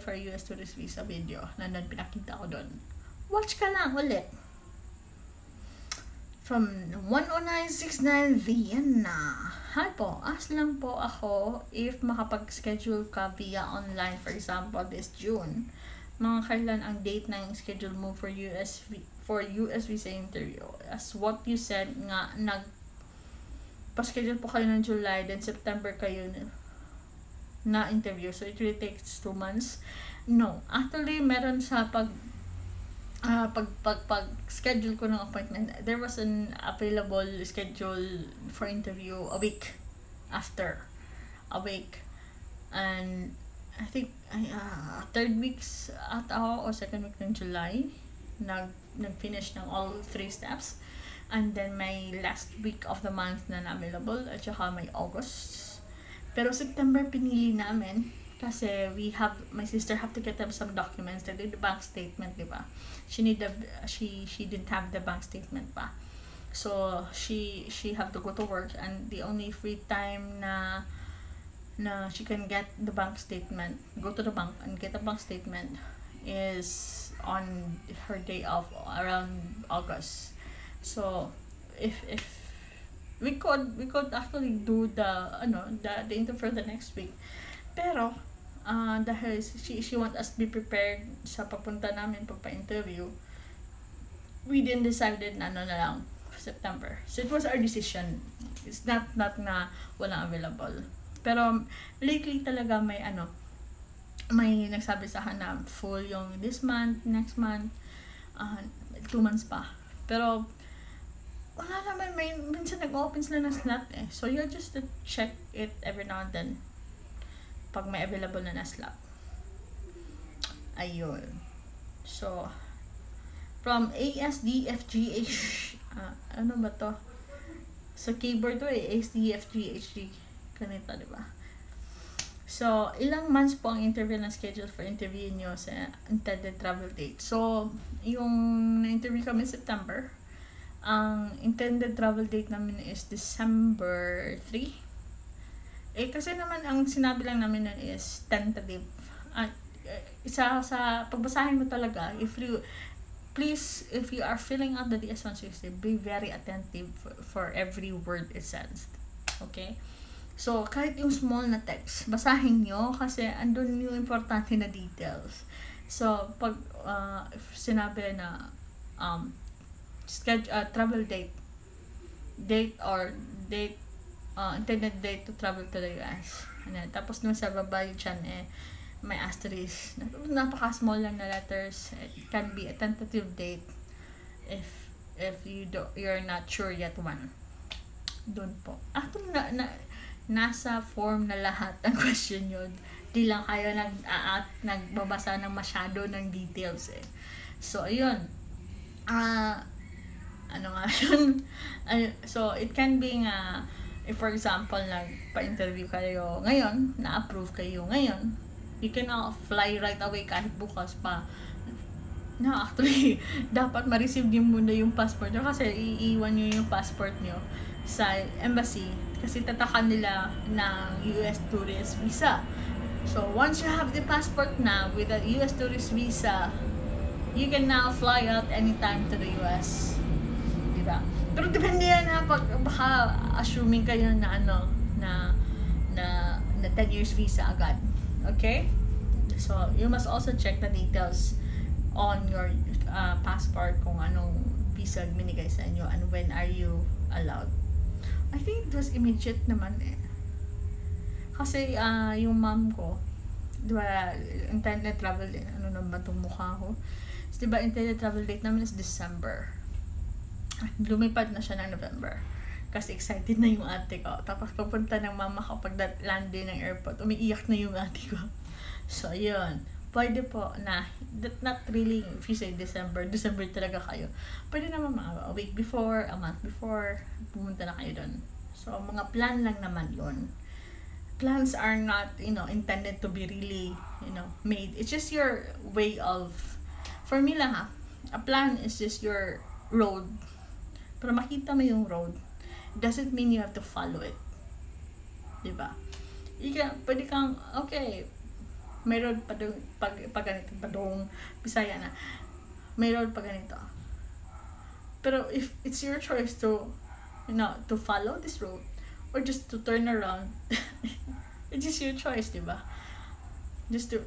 for US tourist visa video, nandun pinakita ko doon. Watch ka lang ulit. From 10969 Vienna. Hi po, ask lang po ako if makapag-schedule ka via online, for example, this June. Mga kailan ang date na yung schedule mo for US visa interview? As what you said nga, pa-schedule po kayo ng July, then September kayo na interview. So, it really takes 2 months. No. Actually, meron sa pag-schedule ko ng appointment, there was an available schedule for interview a week after. A week. And, I think, third weeks at ako, o second week ng July, nag-finish ng all 3 steps. And then may last week of the month na available at saka may August. Pero September pinili namin kasi my sister have to get them some documents. They did the bank statement, diba? She didn't have the bank statement pa. So she have to go to work, and the only free time na she can get the bank statement, go to the bank and get a bank statement is on her day off around August. So, if we could actually do the interview for the next week. Pero, dahil she want us to be prepared sa papunta namin pagpa-interview, we then decided na ano na lang, September. So, it was our decision. It's not na walang available. Pero, lately talaga may nagsabi sa akin na full yung this month, next month, 2 months pa. Pero, wala naman, minsan nag-open sila ng slot eh. So, you just check it every now and then pag may available na slot. Ayun. So, from ASDFGH ano ba to? Sa keyboard to eh, ACFGHG. Ganito, diba? So, ilang months po ang interview na schedule for interview nyo sa intended travel date. So, yung na-interview kami September, ang intended travel date namin is December 3. Eh, kasi naman ang sinabi lang namin nun is tentative. Isa sa pagbasahin mo talaga, if you are filling out the DS-160, be very attentive for every word it says. Okay? So, kahit yung small na text, basahin nyo kasi andun yung importante na details. So, pag if sinabi na travel date or date, intended date to travel to the US. Ano, tapos nung sa baba yung chan eh, may asterisk. Napaka-small lang na letters. It can be a tentative date if you're not sure yet one. Doon po. Actually, nasa form na lahat ang question yun. Di lang kayo nagbabasa ng masyado ng details eh. So, ayun. Ano nga yun? So, it can be nga, if for example, nagpa-interview kayo ngayon, na-approve kayo ngayon, you can fly right away kahit bukas pa. No, actually, dapat ma-receive din muna yung passport nyo kasi iiwan nyo yung passport nyo sa embassy kasi tatakan nila ng US tourist visa. So, once you have the passport na with a US tourist visa, you can now fly out anytime to the US. Diba? Pero depende yan ha, baka assuming kayo na ano, na 10 years visa agad. Okay, so you must also check the details on your passport kung anong visa binigay sa inyo and when are you allowed. I think it was immediate naman eh. Kasi yung mom ko, diba, intended travel date, ano naman itong mukha ko? So, diba, intended travel date namin is December. Lumipad na siya ng November. Kasi excited na yung ate ko. Tapos papunta ng mama ko pag land din ng airport, umiiyak na yung ate ko. So, yun. Pwede po na, not really, if you say December talaga kayo. Pwede naman mga a week before, a month before, pumunta na kayo dun. So, mga plan lang naman yun. Plans are not, you know, intended to be really, you know, made. It's just your way of, for me lang ha, a plan is just your road. Pero makita mo yung road. Doesn't mean you have to follow it. Diba? Pwede kang, okay, mayroon pa ganito, Bisaya na, mayroon pa ganito. Pero if it's your choice to, you know, to follow this road, or just to turn around, it's just your choice, diba? Just to,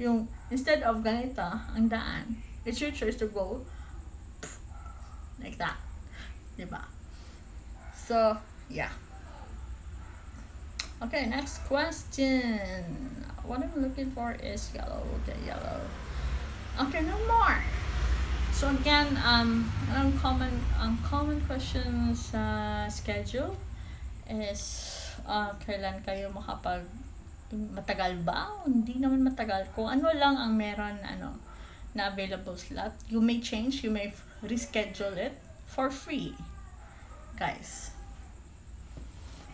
yung, instead of ganito, ang daan, it's your choice to go, like that. Diba? So, yeah. Okay, next question. What I'm looking for is yellow. Okay, yellow. Okay, no more. So again, common questions schedule is kailan kayo matagal ba? Hindi naman matagal. Kung ano lang ang meron na available slot. You may change, you may reschedule it for free. Guys.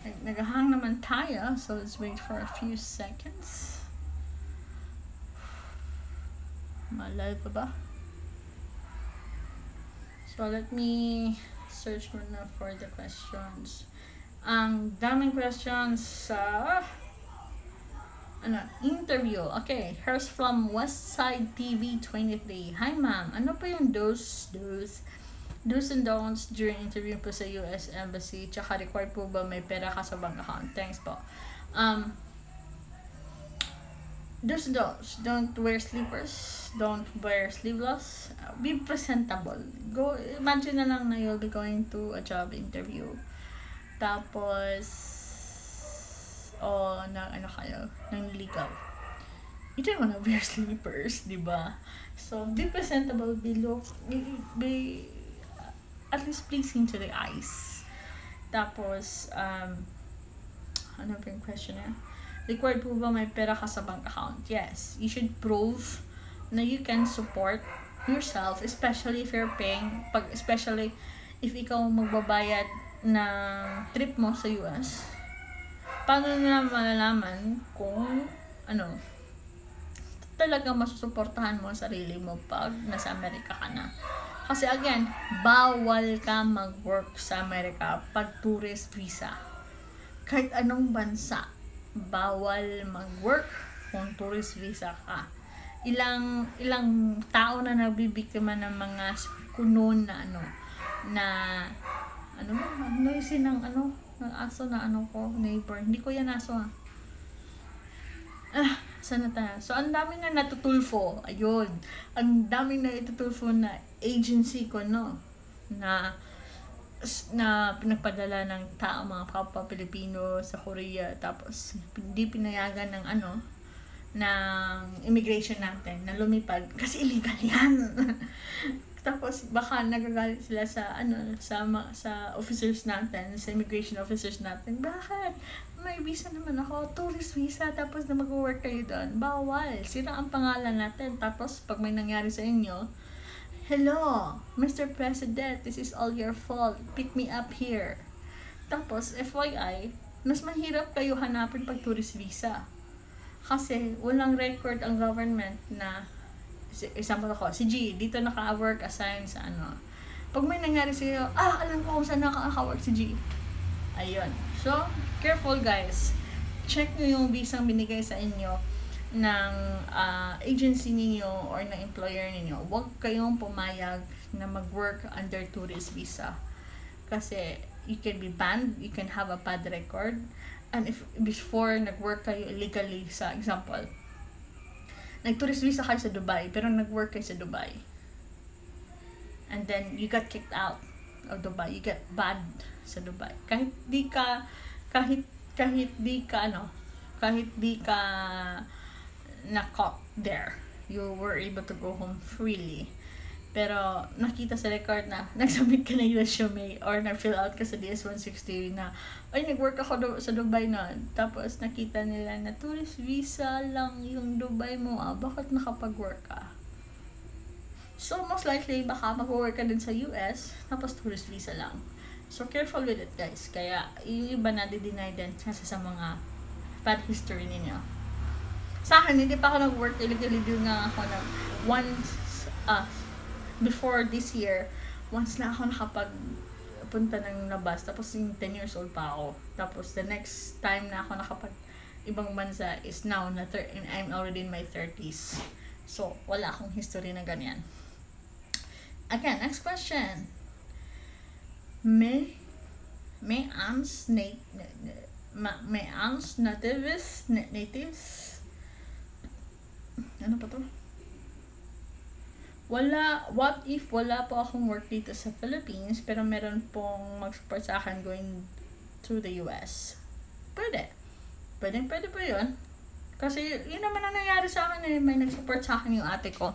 Nagahang naman tayo, so let's wait for a few seconds. Malay pa ba? So let me search muna for the questions. Ang daming questions sa interview. Okay, here's from Westside TV 23. Hi ma'am, ano pa yung do's and don'ts during interview po sa US Embassy? Tsaka required po ba may pera ka sa bank account? Thanks po. Do's and don'ts. Don't wear sleepers. Don't wear sleeveless. Be presentable. Imagine na lang na you'll be going to a job interview. Tapos, nangliligaw. You don't wanna wear sleepers, diba? So, be presentable. Be at least pleasing to the eyes. Tapos, ano pa yung question eh? Required po ba may pera ka sa bank account? Yes. You should prove na you can support yourself, especially if you're paying, especially if ikaw magbabayad ng trip mo sa US, paano nila malalaman kung ano talagang masusuportahan mo ang sarili mo pag nasa Amerika ka na? Kasi again, bawal ka mag-work sa Amerika pag tourist visa. Kahit anong bansa, bawal mag-work kung tourist visa ka. Ilang tao na nabibiktima ng mga kunon na noisin ng ng aso na neighbor. Hindi ko yan aso ha. Sana tayo. So, ang daming na natutulfo. Ayun. Ang daming na itutulfo na agency ko, no? Na pinagpadala ng tao, mga kapwa Pilipino sa Korea. Tapos, hindi pinayagan ng ng immigration natin na lumipad kasi illegal yan. Tapos baka nagagalit sila sa officers natin, sa immigration officers natin. Bakit? May visa naman ako, tourist visa, tapos na mag-work kayo doon. Bawal. Sira ang pangalan natin. Tapos pag may nangyari sa inyo, hello, Mr. President, this is all your fault. Pick me up here. Tapos FYI, mas mahirap kayo hanapin pag tourist visa. Kasi walang record ang government na, example ako, si G, dito naka-work, assigned sa Pag may nangyari sa'yo, alam ko kung saan naka-work si G. Ayun. So, careful guys. Check nyo yung visang binigay sa inyo ng agency ninyo or ng employer ninyo. Huwag kayong pumayag na mag-work under tourist visa. Kasi you can be banned, you can have a bad record. And if before nag-work kayo illegally, sa example, nag-tourist visa kayo sa Dubai, pero nag-work kayo sa Dubai, and then you got kicked out of Dubai, you got banned sa Dubai. Kahit di ka na-caught there, you were able to go home freely. Pero nakita sa record na nagsubmit ka ng US resume or na-fill out ka sa DS-160 na, ay, nag-work ako sa Dubai na. Tapos nakita nila na tourist visa lang yung Dubai mo. Bakit nakapag-work ka? So most likely, baka mag-work ka din sa US, tapos tourist visa lang. So careful with it guys. Kaya yung iba nadi-deny din kasi sa mga bad history ninyo. Sa akin, hindi pa ako nag-work. Illegally doon nga ako na before this year, once na ako nakapagpunta ng labas, tapos yung 10 years old pa ako. Tapos the next time na ako nakapag ibang bansa is now, and I'm already in my 30s. So, wala akong history na ganyan. Again, next question. May natives? Ano pa to? What if wala po akong work dito sa Philippines pero meron pong mag-support sa akin going to the US? Pwede. Pwede po yun. Kasi yun naman ang nangyari sa akin eh. May nag-support sa akin yung ate ko.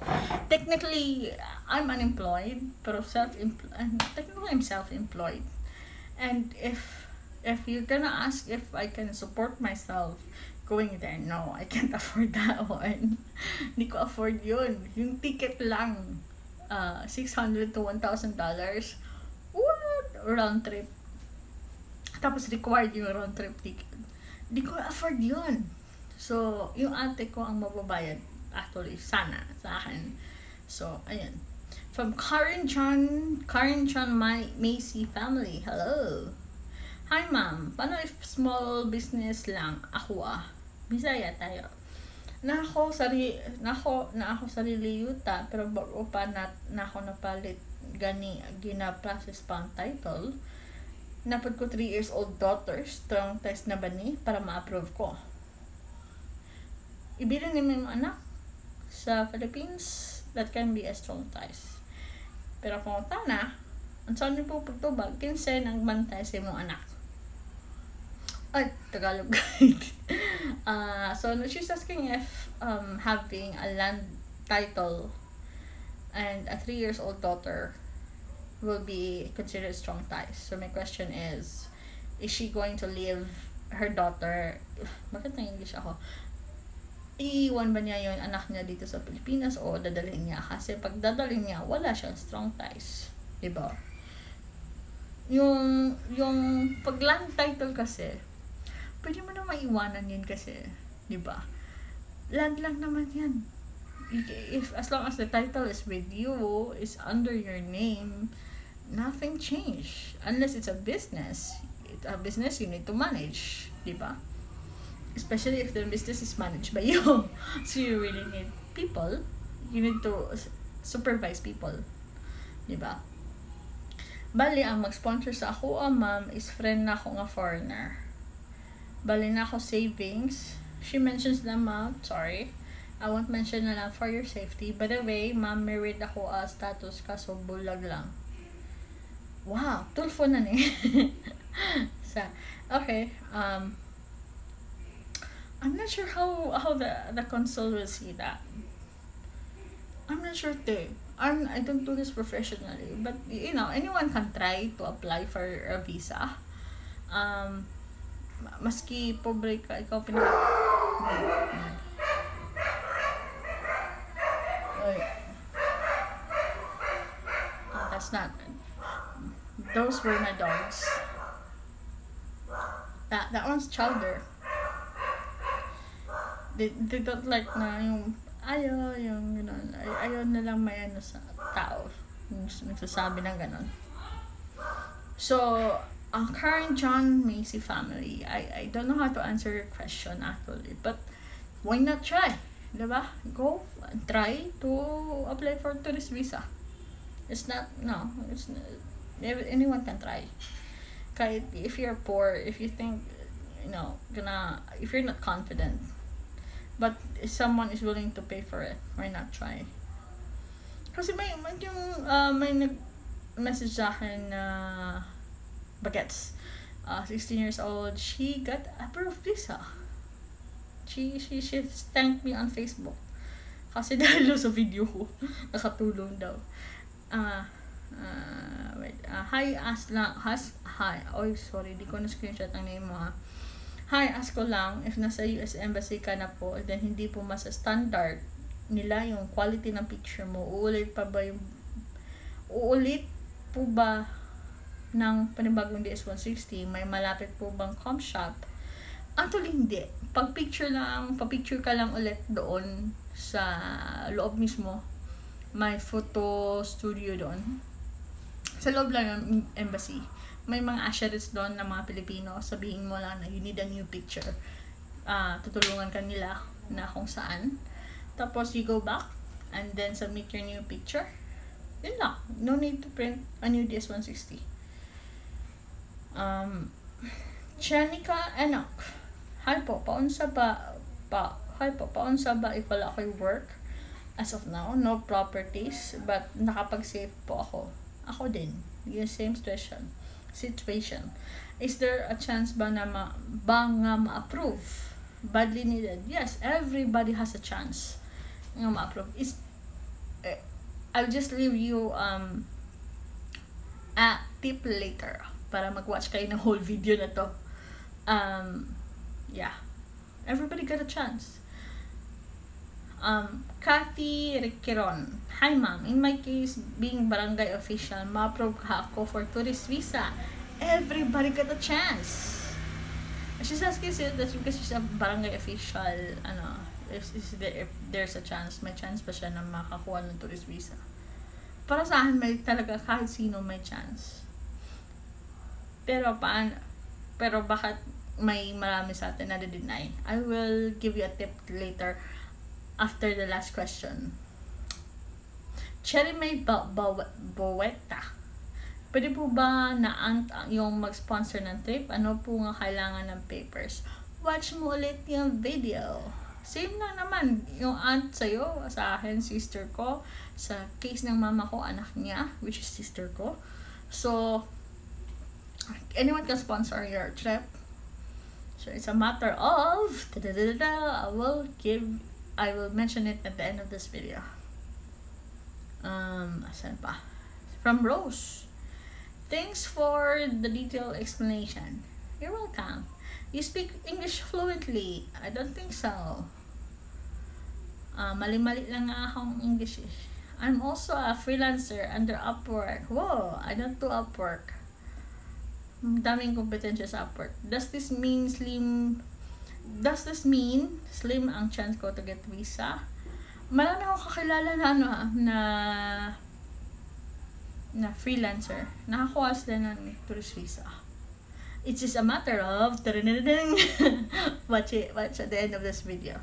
Technically, I'm unemployed pero technically I'm self-employed. And if you're gonna ask if I can support myself going there, no, I can't afford that one. Hindi ko afford yun. Yung ticket lang, $600 to $1,000. What? Round trip. Tapos required yung round trip ticket. Hindi ko afford yun. So, yung ate ko ang mababayad. Actually, sana sa akin. So, ayan. From Karen Chan Macy family. Hello. Hi ma'am, paano if small business lang? Bisaya tayo. Na ako sarili yuta, pero bago pa na ako napalit gani gina-process pang title. Napad ko 3 years old daughter, strong test na ba ni para ma-approve ko. Ibirin niyo yung anak sa Philippines, that can be a strong test. Pero kung tana, ang saan niyo po pagtubag, kinsen ang bantay sa imong anak. Ay, Tagalog guide. So she's asking if having a land title and a 3-year-old daughter will be considered strong ties. So my question is she going to leave her daughter? Bakit nang English ako? Iiwan ba niya yun anak niya dito sa Pilipinas o dadalhin niya? Kasi pag dadalhin niya, wala siyang strong ties. Diba? yung pagland title kasi, pwede mo na maiwanan yun kasi, di ba? Land lang naman yan. If as long as the title is with you, is under your name, nothing change unless it's a business. It's a business you need to manage, di ba? Especially if the business is managed by you, so you really need people. You need to supervise people, di ba? Bali, ang mag-sponsor sa ako, ma'am, is friend na ako nga foreigner. Bali na ako savings. She mentions the amount, sorry. I won't mention na lang for your safety. By the way, ma'am, married ako as status kaso bulag lang. Wow, tulfo na ni. So, okay. I'm not sure how the consul will see that. I'm not sure too. I don't do this professionally, but you know, anyone can try to apply for a visa. Maski pobre ka, ikaw that's not good. Those were my dogs. That one's chowder. They don't like na yung ayaw, yung gano'n. Ayaw na lang may ano sa tao. Nagsasabi ng gano'n. So, ang current John Macy family, I don't know how to answer your question actually. But, why not try? Diba? Go and try to apply for tourist visa. It's not, anyone can try. Kahit if you're poor, if you think, you know, if you're not confident, but if someone is willing to pay for it, why not try? Kasi may nag-message sa akin na Bagets, 16 years old, she got approved visa. She thanked me on Facebook. Kasi dahil sa video ko, nakatulong daw. Wait. Hi, di ko na screenshot ang name mo ha. Hi, ask ko lang if nasa U.S. Embassy ka na po, then hindi po mas standard nila yung quality ng picture mo. Uulit po ba ng panibagong DS-160? May malapit po bang comp shop? Actually, hindi. Pag-picture ka lang ulit doon sa loob mismo. May photo studio doon. Sa loob lang ng embassy. May mga ushers doon na mga Pilipino. Sabihin mo lang na you need a new picture. Tutulungan ka nila na kung saan. Tapos you go back and then submit your new picture. Yun lang. No need to print a new DS-160. Chanika Enoch. Hi po, paunsa ba if wala ako'y work? As of now, no properties, but nakapag-save po ako. Ako din. Yung same situation. Is there a chance ba na ma-approve? Badly needed. Yes, everybody has a chance na ma-approve. I'll just leave you a tip later para mag-watch kayo ng whole video na to. Yeah. Everybody got a chance. Kathy Requiron. Hi ma'am, in my case, being barangay official, ma-approve ka ako for tourist visa. Everybody got a chance. She's asking that because she's a barangay official, if there's a chance, may chance pa siya na makakuha ng tourist visa. Para sa akin, may talaga kahit sino may chance. Pero bakit may marami sa atin na deny? I will give you a tip later. After the last question. Cherry May Boweta. Pwede po ba yung mag-sponsor ng trip? Ano po nga kailangan ng papers? Watch mo ulit yung video. Same na naman. Yung aunt sa'yo, sa akin, sister ko. Sa case ng mama ko, anak niya, which is sister ko. So, anyone can sponsor your trip. So, it's a matter of I will mention it at the end of this video. Asan pa? From Rose. Thanks for the detailed explanation. You're welcome. You speak English fluently. I don't think so. Mali-mali lang nga akong English. I'm also a freelancer under Upwork. Whoa, I don't do Upwork. daming kompetensya sa Upwork. Does this mean slim ang chance ko to get visa? Marami akong kakilala na na freelancer. Nakakuha sila ng tourist visa. It's just a matter of watch at the end of this video.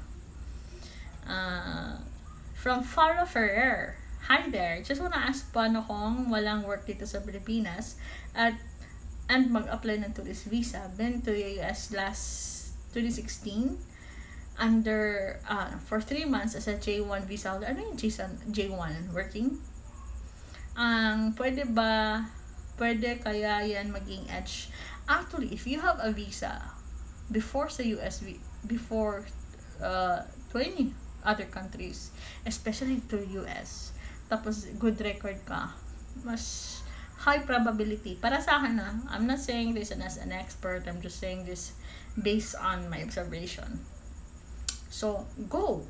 From far off air. Hi there. Just wanna ask paano kung walang work dito sa Pilipinas and mag-apply ng tourist visa. Been to the US last 2016 under for 3 months as a J1 visa holder. Ano yung J1 working? Pwede kaya yan maging edge? Actually, if you have a visa before sa US, before 20 other countries, especially to US, tapos good record ka, mas high probability. Para sa akin na, I'm not saying this as an expert, I'm just saying this based on my observation. So, go!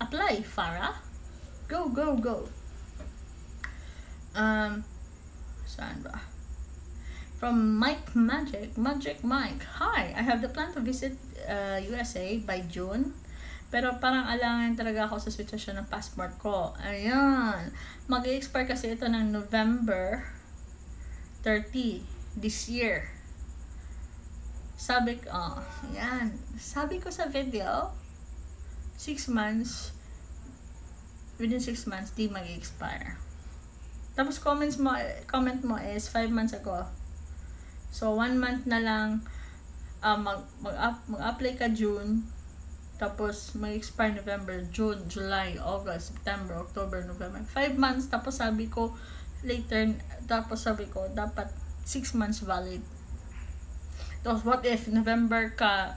Apply, Farah! Go, go, go! Saan ba? From Mike Magic, hi! I have the plan to visit USA by June. Pero parang alangan talaga ako sa sitwasyon ng passport ko. Ayan. Mag-expire kasi ito ng November 30 this year. Sabi ko, ayan. Sabi ko sa video, 6 months, within 6 months, di mag-expire. Tapos comment mo is 5 months ago. So, 1 month na lang mag-apply ka June. Tapos, may expire November, June, July, August, September, October, November. 5 months. Tapos, sabi ko, dapat 6 months valid. Tapos, what if November ka,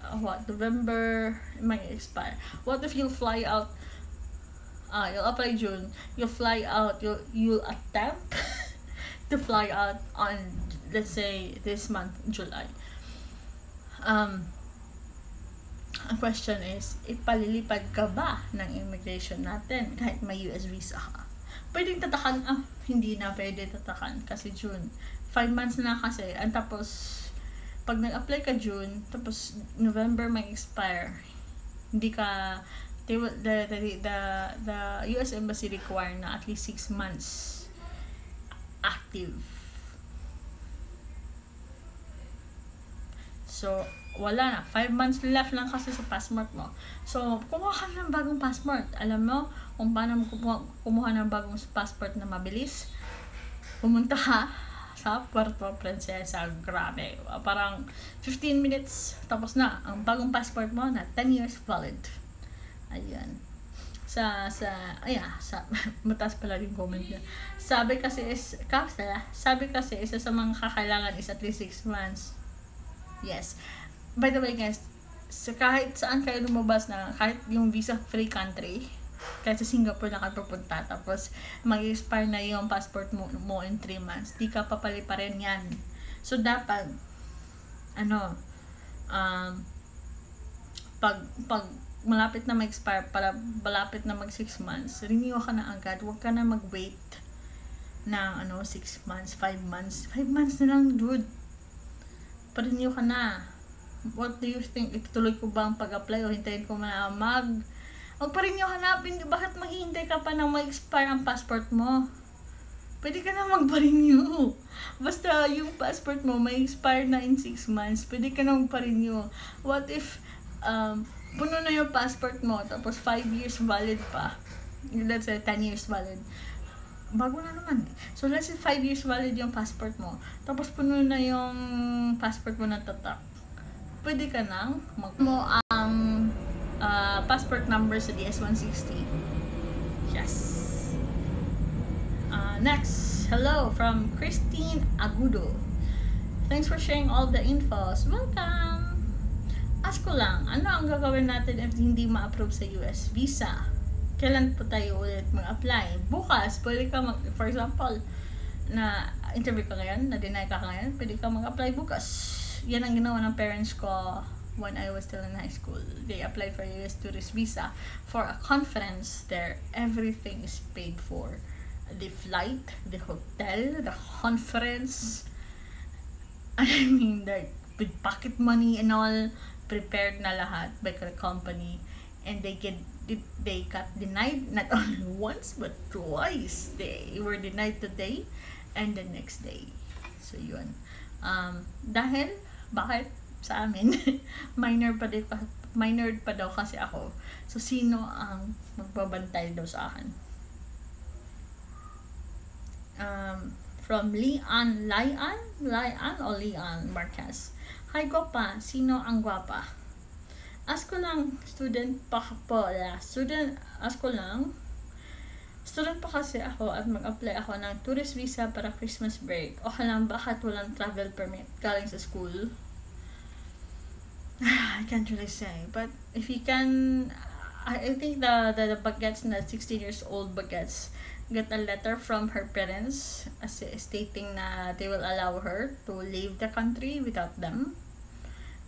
November may expire. What if you'll fly out, you'll apply June, you'll fly out, you'll attempt to fly out on, let's say, this month, July. Ang question is, ipalilipad ka ba ng immigration natin kahit may US visa ka? Pwedeng tatakan, hindi na pwede tatakan kasi June. 5 months na kasi, and tapos, pag nag-apply ka June, tapos November may expire, hindi ka, the US Embassy require na at least 6 months active. So, wala na. 5 months left lang kasi sa passport mo. So, kumuha ka ng bagong passport. Alam mo kung paano kumuha ng bagong passport na mabilis? Pumunta ka sa Puerto Princesa. Grabe. Parang 15 minutes, tapos na. Ang bagong passport mo na 10 years valid. Ayan. Matas pala yung comment niya. Sabi kasi isa sa mga kakailangan is at least 6 months. Yes. By the way guys, so kahit saan kayo lumabas na, kahit yung visa-free country, kahit sa Singapore na kayo pupunta, tapos mag-expire na yung passport mo in 3 months, di ka papalipa rin yan. So, dapat, pag malapit na mag-expire, para malapit na mag 6 months, renew ka na agad, huwag ka na mag-wait ng 6 months, 5 months. 5 months na lang, dude. Pa-renew ka na. What do you think? Ituloy ko ba ang pag-apply o hintayin ko na magpa-renew? Hanapin, bakit maghihintay ka pa nang ma-expire ang passport mo? Pwede ka na magpa-renew. Basta yung passport mo may expire na in 6 months, pwede ka na magpa-renew. What if puno na yung passport mo tapos 5 years valid pa? Let's say 10 years valid. Bago na naman. So, let's say 5 years valid yung passport mo. Tapos puno na yung passport mo na tatak. Pwede ka nang mo ang passport number sa DS-160. Yes! Next, hello from Christine Agudo. Thanks for sharing all the infos. Welcome! Ask ko lang, ano ang gagawin natin if hindi ma-approve sa US visa? Kailan po tayo ulit mag-apply? Bukas, pwede ka for example, na interview ka ngayon, na-deny ka ngayon, pwede ka mag-apply bukas. Yan ang ginawa ng parents ko when I was still in high school. They applied for US tourist visa for a conference there. Everything is paid for. The flight, the hotel, the conference, I mean, like, with pocket money and all, prepared na lahat by the company, and they got denied not only once but twice. They were denied today and the next day. So yun, dahil bakit sa amin minor pa daw kasi ako. So sino ang magbabantay daw sa akin? From Lian Marquez. Hi, guapa. Sino ang guapa? Student pa kasi ako at mag-apply ako ng tourist visa para Christmas break. O halang bakit walang travel permit galing sa school? I can't really say. But if you can, I think the bagets na 16 years old bagets got a letter from her parents as stating na they will allow her to leave the country without them,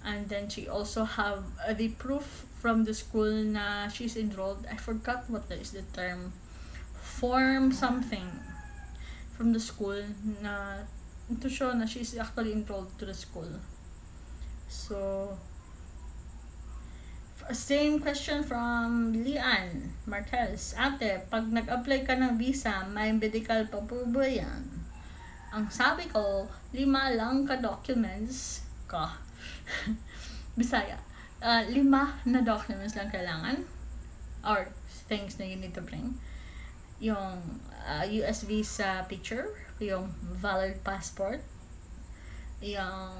and then she also have the proof from the school na she's enrolled. I forgot what is the term, form something, from the school na to show na she's actually enrolled to the school. So same question from Lian Marquez. Ate, pag nag-apply ka ng visa, may medical pa po ba yan? Ang sabi ko, 5 lang ka-documents ka. Bisaya. 5 na documents lang kailangan. Or things na you need to bring. Yung US visa picture, yung valid passport, yung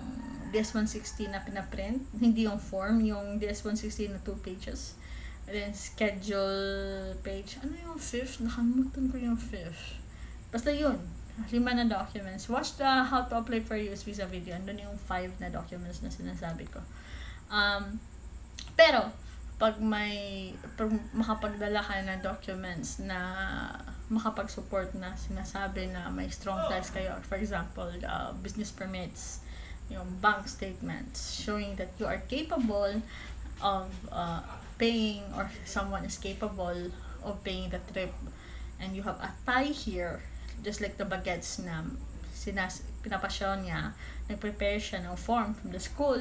DS-160 na pinaprint, hindi yung form, yung DS-160 na 2 pages, and then schedule page, ano yung 5th? Nakalimutan ko yung 5th. Basta yun, 5 na documents. Watch the how to apply for US visa video, andun yung 5 na documents na sinasabi ko. Pero pag makapagdala ka ng documents na makapag-support na sinasabi na may strong ties kayo, for example, business permits, yung bank statements showing that you are capable of paying, or someone is capable of paying the trip, and you have a tie here, just like the bagets na pinapasyon niya, nag-prepare siya ng form from the school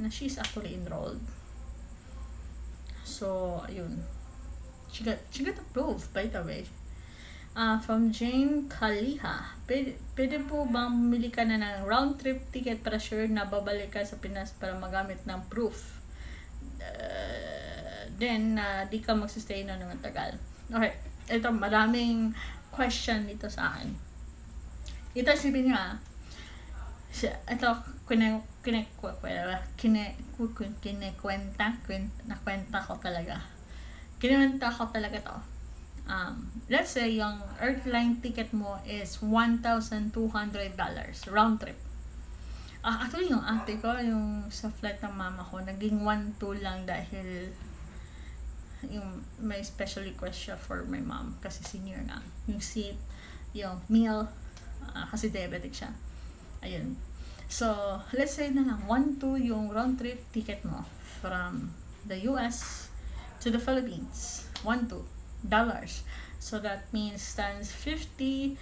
na she's actually enrolled. So yun, she got approved, by the way. From Jane Kaliha. Pwede po bang bumili ka na ng round-trip ticket para sure na babalik ka sa Pinas para magamit ng proof? Then, di ka magsistay na naman tagal. Okay. Ito, maraming question dito sa akin. Ito, isipin nyo ah. Ito, kinekwenta ko talaga to. Let's say yung airline ticket mo is $1,200 round trip. Actually yung ate ko, yung sa flight ng mama ko, naging 1,200 lang dahil yung may special request siya for my mom kasi senior na. Yung seat, yung meal, kasi diabetic siya. Ayun. So, let's say na lang 1,200 yung round trip ticket mo from the US to the Philippines. 1,200 dollars. So that means times 50,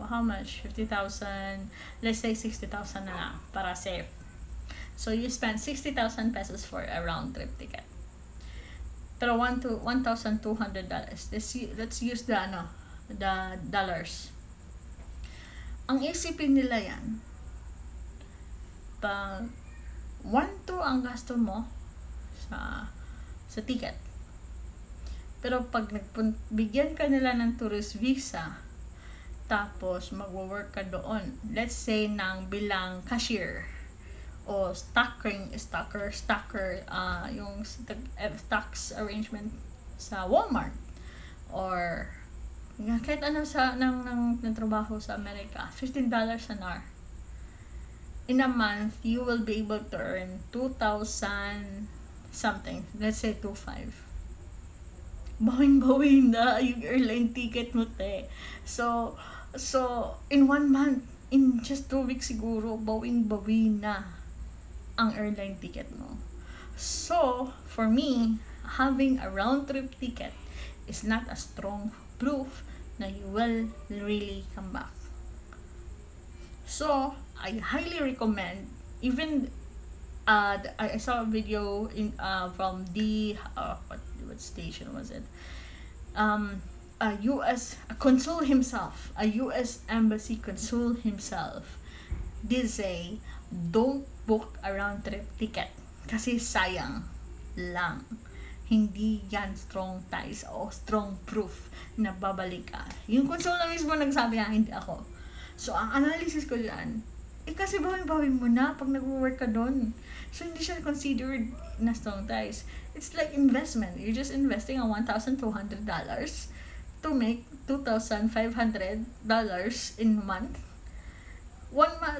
how much? 50,000, let's say 60,000 na lang para safe. So you spend 60,000 pesos for a round trip ticket. Pero $1,200. Let's use the dollars. Ang isipin nila yan. Pag 1,200 ang gasto mo sa ticket. Pero pag bigyan ka nila ng tourist visa, tapos mag-work ka doon, let's say nang bilang cashier o stocker, yung stocks arrangement sa Walmart, or kahit ano sa ng trabaho sa Amerika, $15 an hour. In a month, you will be able to earn 2,000 something, let's say 2,500. Bawing-bawing na yung airline ticket mo, te. So in 1 month, in just 2 weeks siguro, bawing-bawing na ang airline ticket mo. So for me, having a round-trip ticket is not a strong proof na you will really come back. So I highly recommend. Even I saw a video in from the what station was it? A U.S. consul himself, a U.S. Embassy consul himself, did say, don't book a round trip ticket kasi sayang lang. Hindi yan strong ties o strong proof na babalik ka. Yung consul na mismo nagsabi na, hindi ako. So, ang analysis ko dyan, kasi bawi-bawi mo na pag nag-work ka doon. So, hindi siya considered na strong ties. It's like investment. You're just investing on $1,200 to make $2,500 in a month.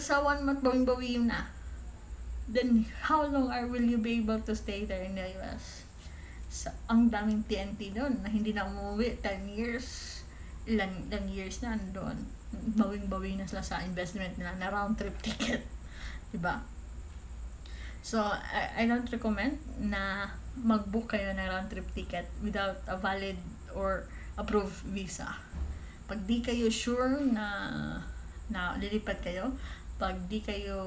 Sa 1 month, bawi-bawi na. Then, how long will you be able to stay there in the US? So, ang daming TNT doon na hindi na umuwi. 10 years. Ilang years na doon. Bawing-bawi na sila sa investment nila na round trip ticket, diba? So I don't recommend na mag-book kayo ng round trip ticket without a valid or approved visa. Pag di kayo sure na lilipat kayo, pag di kayo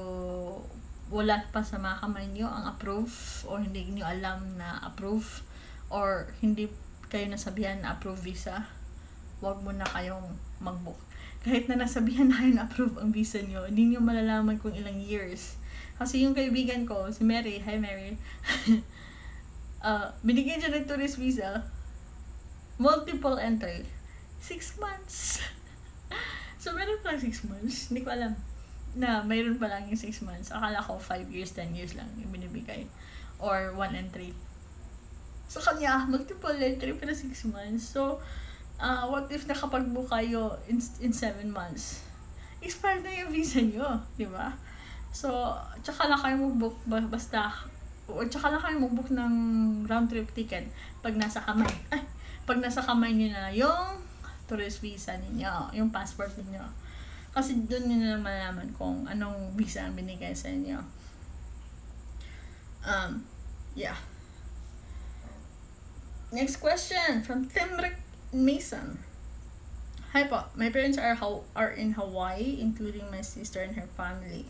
wala pa sa mga kamay nyo ang approved or hindi niyo alam na approved or hindi kayo nasabihan na approved visa, wag mo na kayong mag-book. Kahit na nasabihan tayo na approve ang visa nyo, hindi nyo malalaman kung ilang years. Kasi yung kaibigan ko, si Mary, hi Mary, binigyan siya ng tourist visa, multiple entry, 6 months. So, meron palang 6 months, hindi ko alam na mayroon palang yung 6 months. Akala ko 5 years, 10 years lang yung binibigay. Or 1 entry. So, kanya, multiple entry pero 6 months. So, what if nakapag-book kayo in 7 months? Expired na yung visa nyo, di ba? So, tsaka lang kayo mag-book tsaka lang kayo mag-book ng round-trip ticket pag nasa kamay. Ay, pag nasa kamay nyo na yung tourist visa niyo, yung passport niyo. Kasi doon nyo na malalaman kung anong visa ang binigay sa inyo. Yeah. Next question from Timric Mason. Hi po, my parents are in Hawaii, including my sister and her family.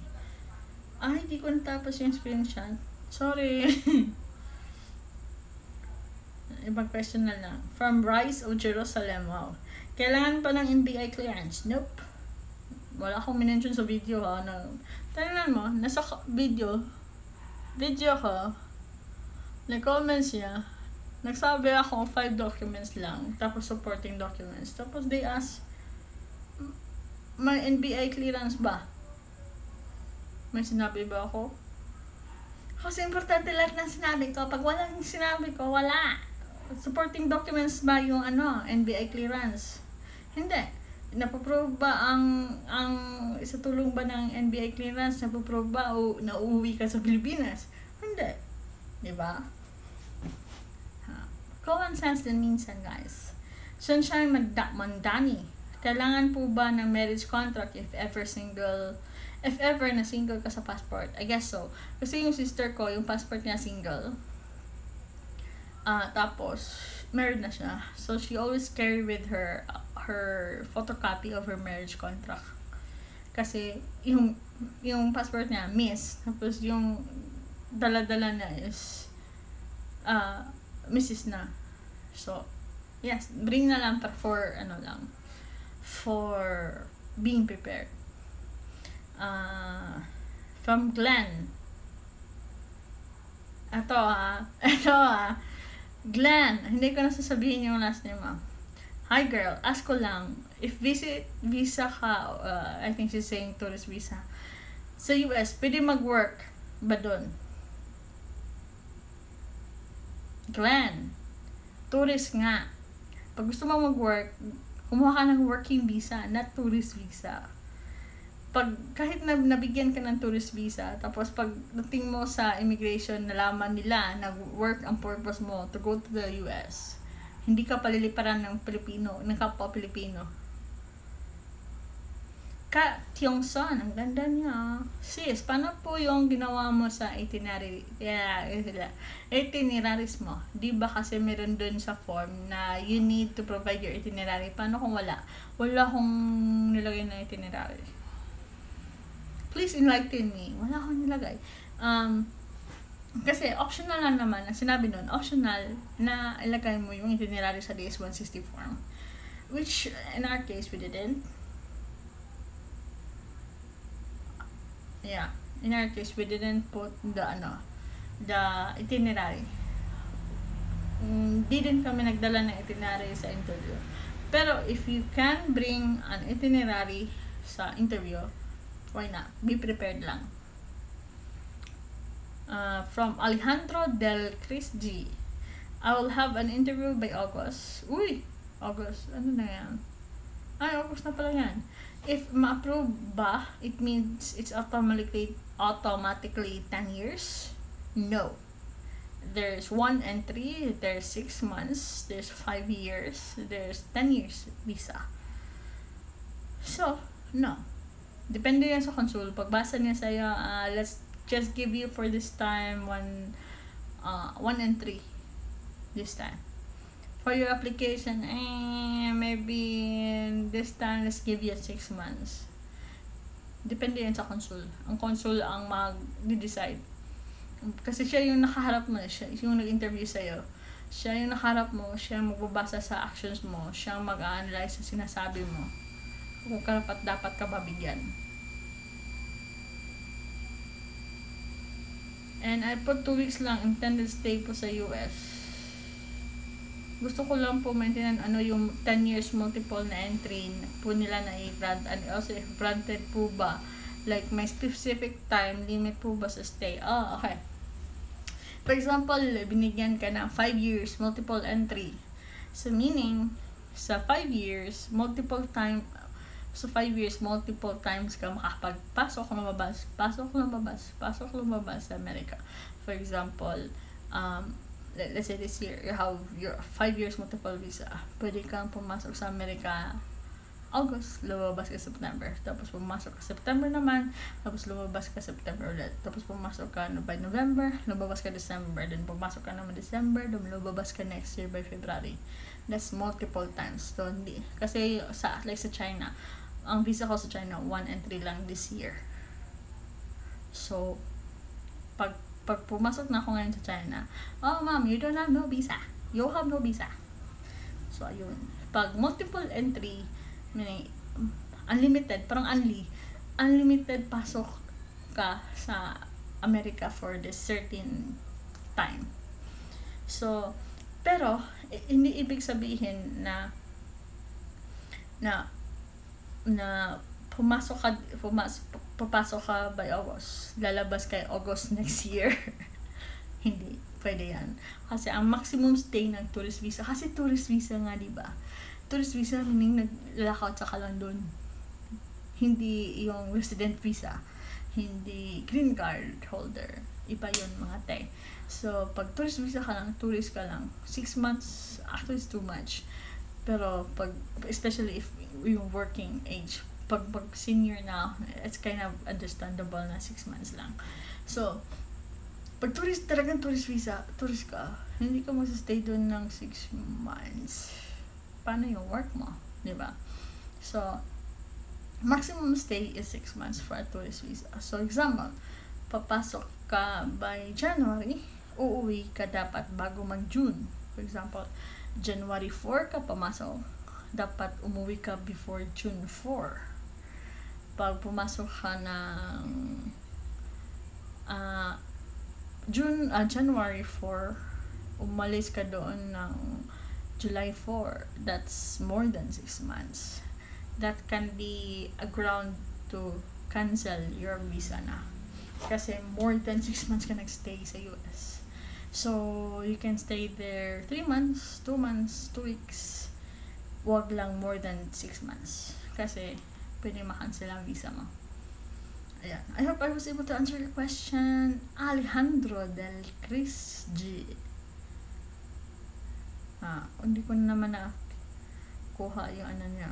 Ay, di ko natapos yung experience yan. Sorry. Ibang question na lang. From Rice of Jerusalem. Wow. Kailangan pa ng NBI clearance? Nope. Wala akong minention sa video ha. Tingnan mo, nasa video ko, nag-comments siya. Nagsabi ako 5 documents lang, tapos supporting documents. Tapos they ask, may NBI clearance ba? May sinabi ba ako? Kasi importante lahat ng sinabi ko. Pag walang sinabi ko, wala. Supporting documents ba yung NBI clearance? Hindi. Napaprove ba ang isatulong ba ng NBI clearance? Napaprove ba o nauuwi ka sa Pilipinas? Hindi. Diba? Common sense din minsan, guys. Sunshine Mandani. Kailangan po ba ng marriage contract if ever na single ka sa passport? I guess so. Kasi yung sister ko, yung passport niya single. Tapos, married na siya. So, she always carry with her her photocopy of her marriage contract. Kasi, yung passport niya, miss. Tapos, yung dala-dala na is Mrs. na. So, yes, bring na lang for being prepared. From Glenn. Ito ha. Glenn, hindi ko na sasabihin yung last name mo. Hi girl, ask ko lang, if visa ka, I think she's saying tourist visa, sa US, pwede mag-work ba dun? Glenn, tourist nga. Pag gusto mo mag-work, kumuha ka ng working visa, not tourist visa. Pag kahit nabigyan ka ng tourist visa, tapos pag dating mo sa immigration, nalaman nila na work ang purpose mo to go to the US, hindi ka paliliparan ng kapwa Pilipino. Ka Tiongson, ang ganda niya. Sis, paano po yung ginawa mo sa itineraries mo? Di ba kasi meron dun sa form na you need to provide your itinerary? Paano kung wala? Wala akong nilagay na itinerary. please enlighten me. Wala akong nilagay. Kasi optional lang naman, ang sinabi nun, optional na ilagay mo yung itinerary sa DS-160 form. Which, in our case, we didn't. Yeah, in our case, we didn't put the itinerary. Didn't kami nagdala ng itinerary sa interview. Pero if you can bring an itinerary sa interview, why not? Be prepared lang. From Alejandro Del Cris G. I will have an interview by August. Uy! August. Ano na yan? Ay, August na pala yan. If ma-approve ba, it means it's automatically 10 years? No. There's 1 entry, there's 6 months, there's 5 years, there's 10 years visa. So, no. Depende yan sa consul. Pagbasa niya sa'yo, let's just give you for this time one entry this time for your application. Maybe this time let's give you 6 months. Depende yan sa consul. Ang consul ang mag-decide kasi siya yung nakaharap mo, siya yung nag-interview sa'yo, siya yung nakaharap mo, siya magbabasa sa actions mo, siya mag-analyze sa sinasabi mo kung karapat dapat ka babigyan. And I put 2 weeks lang, intended stay po sa US. Gusto ko lang po maintain ano yung 10 years multiple na entry po nila na i-grant. And also if granted po ba, like may specific time limit po ba sa stay? Oh, okay. For example, binigyan ka ng 5 years multiple entry. So meaning, sa 5 years, multiple time, so 5 years, multiple times ka makapagpasok, lumabas, pasok, lumabas, pasok, lumabas sa America. For example, let's say this year, you have your 5 years multiple visa. Pwede kang pumasok sa America August, lumabas ka September. Tapos pumasok ka September naman, tapos lumabas ka September ulit. Tapos pumasok ka by November, lumabas ka December. Then pumasok ka naman December, then lumabas ka next year by February. That's multiple times. So, hindi. Kasi like sa China, ang visa ko sa China, 1 entry lang this year. So, pag pumasok na ako ngayon sa China, oh ma'am, you don't have no visa. You have no visa. So, ayun. Pag multiple entry, meaning unlimited, parang unlimited pasok ka sa America for this certain time. So, pero, hindi ibig sabihin na pumasok ka by August, lalabas kay August next year. Hindi, pwede yan. Kasi ang maximum stay ng tourist visa, kasi tourist visa nga, diba? Tourist visa, meaning nag-lockout sa London. Hindi yung resident visa, hindi green card holder. Iba yun, mga te. So, pag tourist visa ka lang, tourist ka lang. 6 months, actually is too much. Pero, especially if you're working age, pag senior na, it's kind of understandable na 6 months lang. So, pag tourist, talagang tourist visa, tourist ka, hindi ka mag-stay doon ng 6 months. Paano yung work mo? Diba? So, maximum stay is 6 months for a tourist visa. So, example, papasok ka by January, uuwi ka dapat bago mag-June. For example, January 4 ka pumasok, dapat umuwi ka before June 4. Pag pumasok ka ng January 4, umalis ka doon ng July 4. That's more than 6 months. That can be a ground to cancel your visa na. Kasi more than 6 months ka nagstay sa US. So, you can stay there 3 months, 2 months, 2 weeks. Wag lang more than 6 months. Kasi, pwede makancel ang visa mo. Ayan. I hope I was able to answer your question. Alejandro Del Cris G. Hindi ko naman nakuha yung ano niya.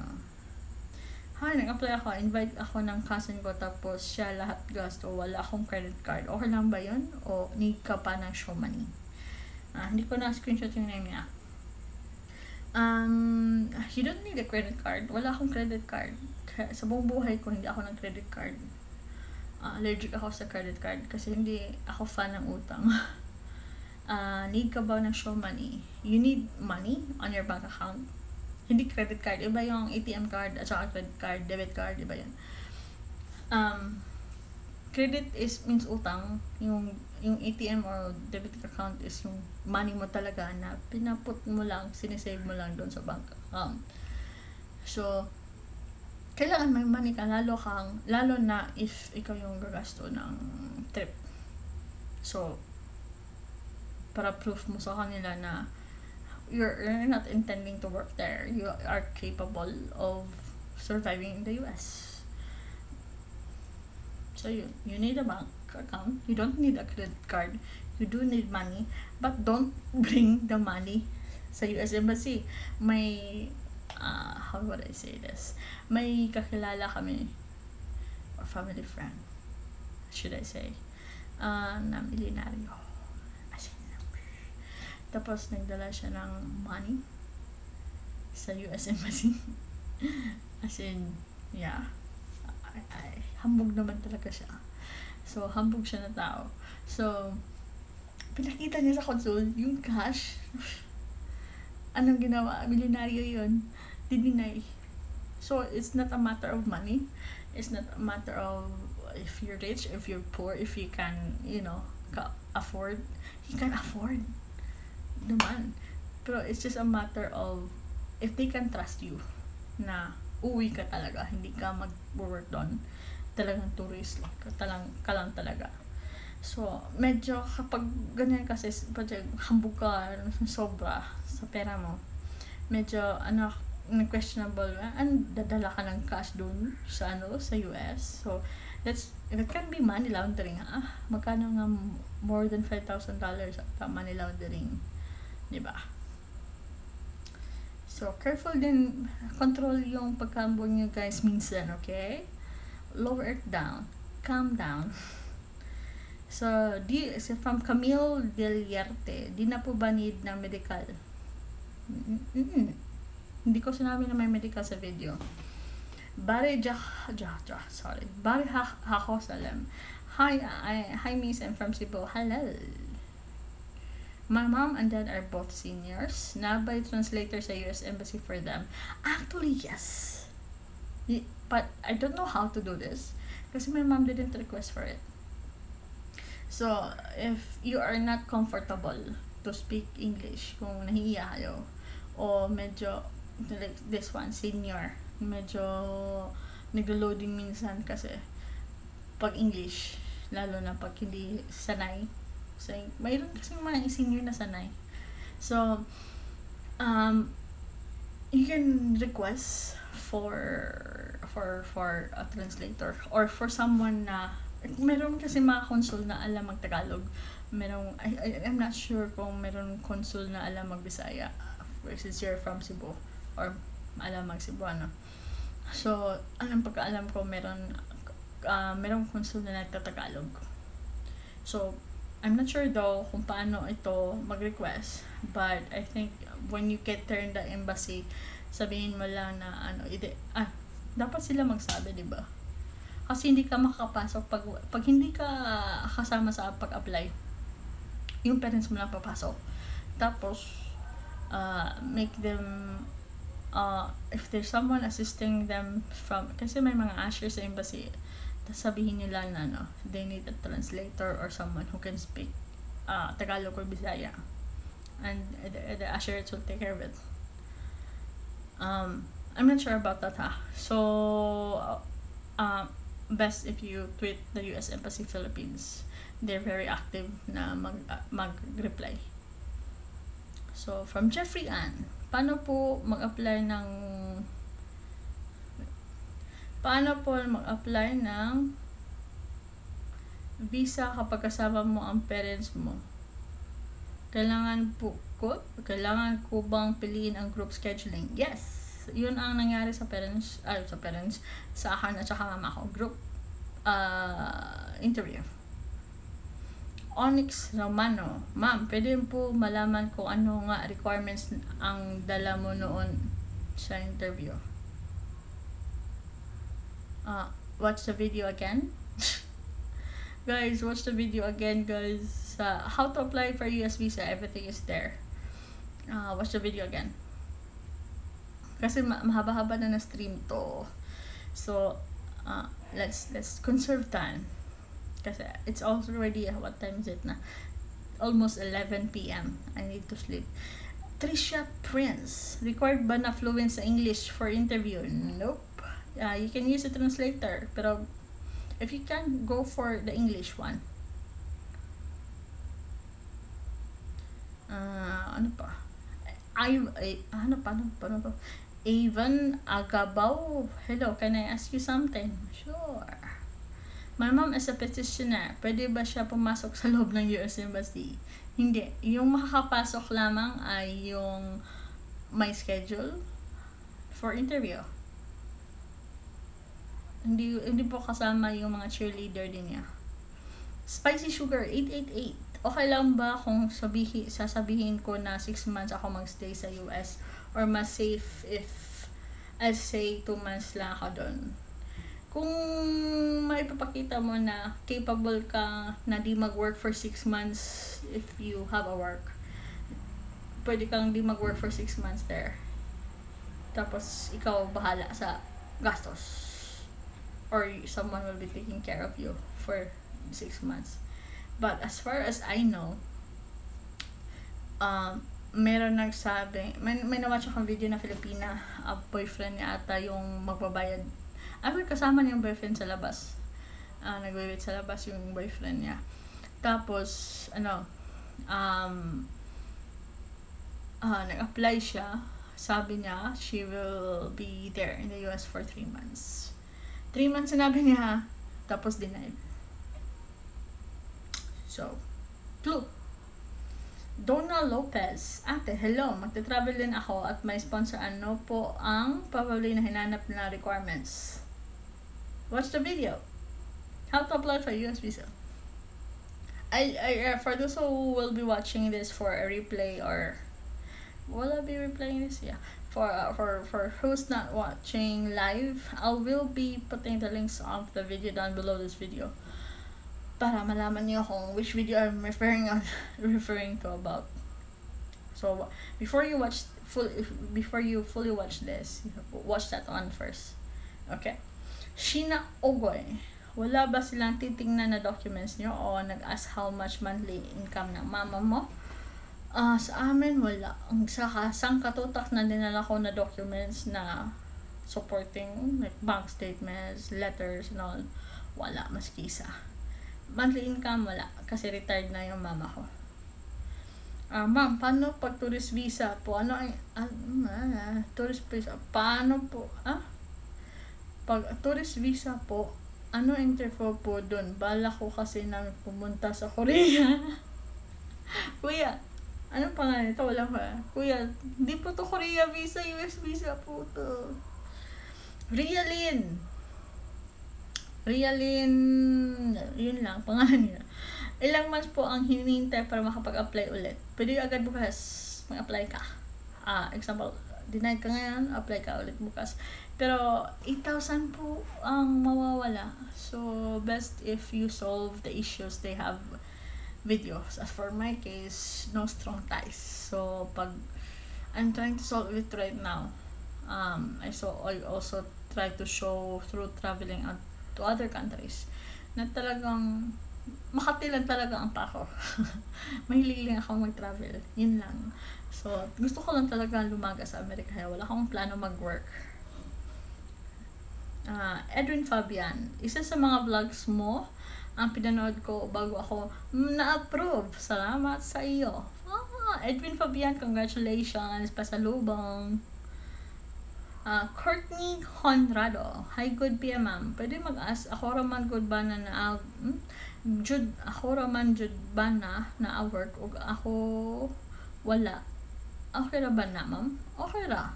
Hi, nag-apply ako. Invite ako ng cousin ko tapos siya lahat gasto. Wala akong credit card. Okay lang ba yun? O need ka pa ng show money? Hindi ko na-screenshot yung name niya. You don't need a credit card. Wala akong credit card. Sa buong buhay ko, hindi ako ng credit card. allergic ako sa credit card kasi hindi ako fan ng utang. Need ka ba ng show money? You need money on your bank account. Hindi credit card. Iba yung ATM card at saka credit card, debit card, iba yan. Credit is means utang. Yung ATM or debit account is yung money mo talaga na pinaput mo lang, sinisave mo lang doon sa bank account. So, kailangan may money ka, lalo na if ikaw yung gagasto ng trip. So, para proof mo sa kanila na you're not intending to work there. You are capable of surviving in the US. So you need a bank account. You don't need a credit card. You do need money, but don't bring the money sa US Embassy. May, how would I say this? May kakilala kami, or family friend, should I say, na milyonaryo. Tapos nagdala siya ng money sa US Embassy. As in, yeah. Hambog naman talaga siya. So, hambog siya na tao. So, pinakita niya sa console yung cash. Anong ginawa? Milyonaryo yun. Dininay. So, it's not a matter of money. It's not a matter of if you're rich, if you're poor, if you can, you know, afford. You can afford. Naman. Pero it's just a matter of if they can trust you na uwi ka talaga, hindi ka mag-work doon, talagang tourist ka lang talaga. So, medyo kapag ganyan kasi hambog ka sobra sa pera mo, medyo ano, questionable, and dadala ka ng cash doon sa ano, sa US. So, that can be money laundering. Magkano nga more than $5,000 at money laundering. Diba? So, careful din. Control yung pagkambog nyo, guys, minsan, okay? Lower it down. Calm down. So, from Camille Del Yerte, di na po ba need ng medical? Hindi ko sinabi na may medical sa video. Bari hako salam. Hi, miss. I'm from Cebu. Halal. My mom and dad are both seniors. Nabay translator sa US Embassy for them. Actually, yes. But I don't know how to do this kasi my mom didn't request for it. So, if you are not comfortable to speak English, kung nahihiya kayo, o medyo, like this one, senior, medyo nag-loading minsan kasi pag English, lalo na pag hindi sanay. So, mayroon kasi mga senior na sanay. So, you can request for a translator or for someone na, meron kasi mga consul na alam mag-Tagalog. Meron, I'm not sure kung meron consul na alam mag-Bisaya versus you're from Cebu or alam mag-Cebuano. So, pagkaalam ko, meron consul na nagtatagalog. So, I'm not sure though kung paano ito mag-request, but I think when you get there in the embassy, sabihin mo lang na ano, dapat sila magsabi, di ba? Kasi hindi ka makakapasok pag hindi ka kasama sa pag-apply. Yung parents mo lang papasok. Tapos make them if there's someone assisting them from, kasi may mga ushers sa embassy. Sabihin nyo lang na, no, they need a translator or someone who can speak Tagalog or Bisaya. And the ushers will take care of it. I'm not sure about that, So, best if you tweet the U.S. Embassy Philippines. They're very active na mag-reply. So, from Jeffrey Ann, Paano po mag-apply ng visa kapag kasama mo ang parents mo? Kailangan ko bang piliin ang group scheduling? Yes! Yun ang nangyari sa parents, sa akin at saka mama ko. Group interview. Onyx Romano, ma'am, pwede po malaman kung ano nga requirements ang dala mo noon sa interview. Watch the video again. Guys, watch the video again, guys. How to apply for US visa. Everything is there. Watch the video again. Kasi mahaba-haba na na-stream to. So, let's conserve time. Kasi it's already, what time is it na? Almost 11 p.m. I need to sleep. Trisha Prince, required ba na fluent sa English for interview? Nope. You can use a translator, pero if you can, go for the English one. Ano pa? Ano pa? Even Agabaw, hello, can I ask you something? Sure. My mom is a petitioner. Pwede ba siya pumasok sa loob ng U.S. Embassy? Hindi. Yung makakapasok lamang ay yung may schedule for interview. Hindi po kasama yung mga cheerleader din niya. Spicy Sugar 888. Okay lang ba kung sasabihin ko na 6 months ako magstay sa US? Or mas safe if I say 2 months lang ako doon. Kung maipapakita mo na capable ka na di mag-work for 6 months if you have a work. Pwede kang di mag-work for 6 months there. Tapos ikaw bahala sa gastos. Or someone will be taking care of you for 6 months. But as far as I know, meron nagsabi, may na-watch akong video na Filipina, boyfriend niya ata yung magbabayad. After kasama niya yung boyfriend sa labas. Nag-wait sa labas yung boyfriend niya. Tapos, nag-apply siya. Sabi niya, she will be there in the US for 3 months. 3 months sinabi niya, tapos denied. So, clue. Donna Lopez, ate, hello, magte-travel din ako at may sponsor. Ano po ang probably na hinanap na requirements? Watch the video. How to apply for US visa. I for those who will be watching this for a replay, or will I be replaying this? Yeah. For who's not watching live, I will be putting the links of the video down below this video. Para malaman niyo kung which video I'm referring to about. So before you fully watch this, you have to watch that one first. Okay. Sheena Ogoy, wala ba silang titingnan na documents niyo o nag-ask how much monthly income ng mama mo? Sa amin wala. Ang sangkatutak na dinala ko na documents na supporting, like bank statements, letters and all, wala maski isa. Monthly income wala kasi retired na yung mama ko. Ma'am, paano pag tourist visa po? Ano ay tourist visa? Paano po? Pag tourist visa po, ano interview po dun? Bala ko kasi na pumunta sa Korea. Kuya, ano pa nga nito? Wala pa. Kuya, hindi po to Korea visa, US visa po to. Realin, yun lang, pangalan niya. Ilang months po ang hinihintay para makapag-apply ulit? Pwede agad bukas, mag-apply ka. Example, denied ka ngayon, apply ka ulit bukas. Pero, 8,000 po ang mawawala. So, best if you solve the issues they have with you. As for my case, no strong ties. So, pag I'm trying to solve it right now, I also try to show through traveling out to other countries na talagang makatilan talaga ang pako. Mahilig lang ako mag-travel, yun lang. So gusto ko lang talaga lumaga sa Amerika, wala akong plano mag-work. Edwin Fabian, isa sa mga vlogs mo ang pinanood ko bago ako na-approve. Salamat sa iyo. Edwin Fabian, congratulations, pasalubong. Courtney Conrado, hi, good PM ma'am. Pwede mag-ask, ako raman jud ba na na-work o ako wala? Okay ra ba na ma'am? Okay ra.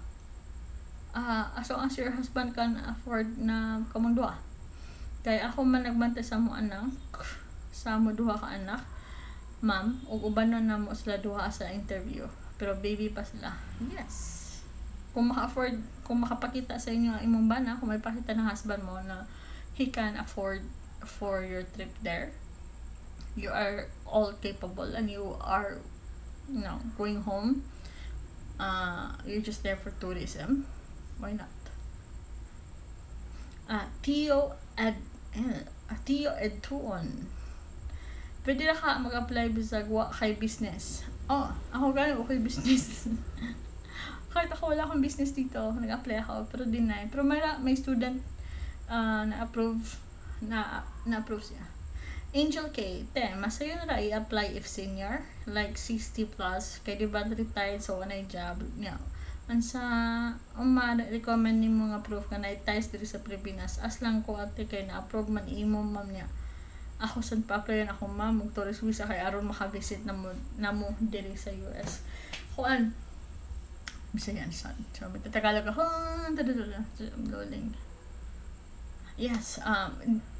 As long as your husband can afford na kamong duha. Kaya ako man nagbantay sa mo anak, sa mo duha ka anak, ma'am, ug uban na mo sila duha sa interview. Pero baby pa sila. Yes. Kung makapakita sa inyo ang imong bana, kung may pakita ng husband mo na he can afford for your trip there, you are all capable and you are, you know, going home. You're just there for tourism. Why not? Tio Edtuon. Pwede na ka mag-apply bisagwa kay business. Oh, ako ganun ako kay business. Kahit ako wala akong business dito, nag-apply ako, pero deny. Pero may student na-approve siya. Angel K, 10, masaya na i-apply if senior, like 60 plus, kaya diba retired so anay job niya. Ang sa, recommend ni mga proof ka na i-ties dito sa Pilipinas, as lang ko ate kay na-approve man imo ma'am niya. Ako saan pa-applyan ako ma'am, mag-tourist visa kaya aron makavisit na mo dito sa US. Kuan, Bisaya yan saan. So, may Tagalog ako. I'm rolling. Yes,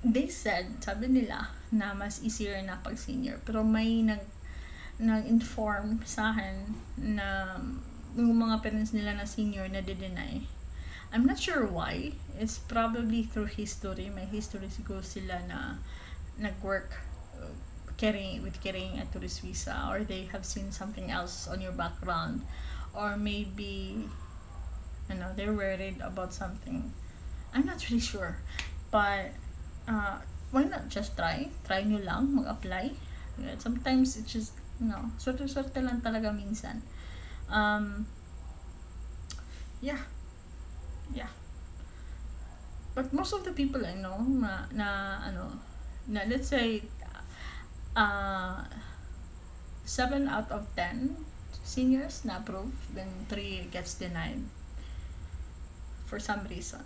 they said, sabi nila, na mas easier na pag senior. Pero may nag-inform sa akin na yung mga parents nila na senior na deny. I'm not sure why. It's probably through history. May history siguro sila na nag-work carrying a tourist visa, or they have seen something else on your background. Or maybe, you know, they're worried about something. I'm not really sure. But, why not just try? Try nyo lang, mag-apply. Sometimes it's just, you know, sorte-sorte lang talaga minsan. Yeah. But most of the people I know, let's say, 7 out of 10, seniors na approve, then 3 gets denied for some reason.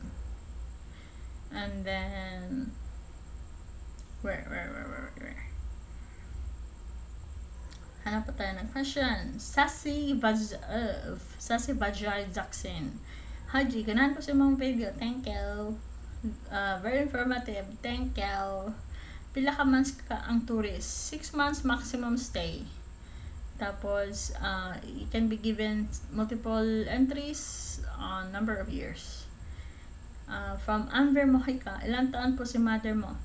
And then where? Hanap pa tayo ng question. Sassy Bajaj Jackson. Hi G, ganahan ko sa imong video. Thank you. Very informative. Thank you. Pila ka months ka ang tourist? 6 months maximum stay. Tapos, it can be given multiple entries on number of years. From Amber Mojica, ilang taon po si mother mo?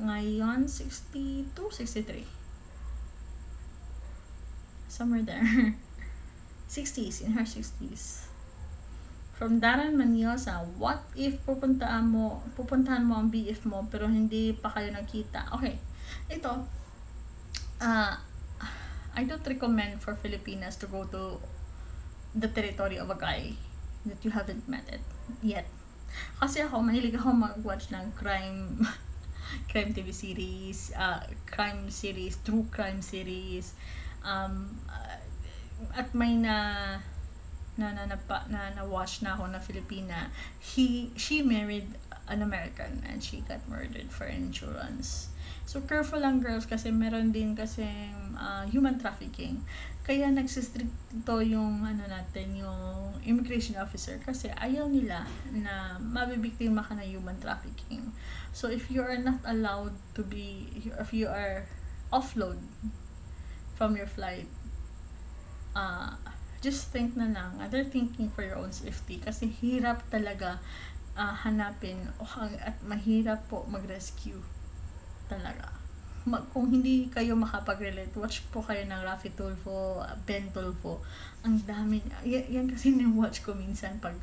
Ngayon, 62, 63. Somewhere there. 60s, in her 60s. From Darren Maniosa, what if pupuntahan mo ang BF mo pero hindi pa kayo nakita? Okay, ito. I don't recommend for Filipinas to go to the territory of a guy that you haven't met it yet. Kasi ako, mahilig ako mag-watch ng crime TV series, true crime series. At may na-watch na ako na Filipina. She married an American and she got murdered for insurance. So, careful lang girls kasi meron din kasing human trafficking. Kaya nagsistrict to yung yung immigration officer kasi ayaw nila na mabibiktima ka na human trafficking. So, if you are not allowed to be, if you are offload from your flight, just think na lang. Other thinking for your own safety kasi hirap talaga hanapin at mahirap po mag-rescue. Talaga. Kung hindi kayo makapag-relate, watch po kayo ng Rafi Tulfo, Ben Tulfo. Ang dami. Yan kasi na-watch ko minsan pag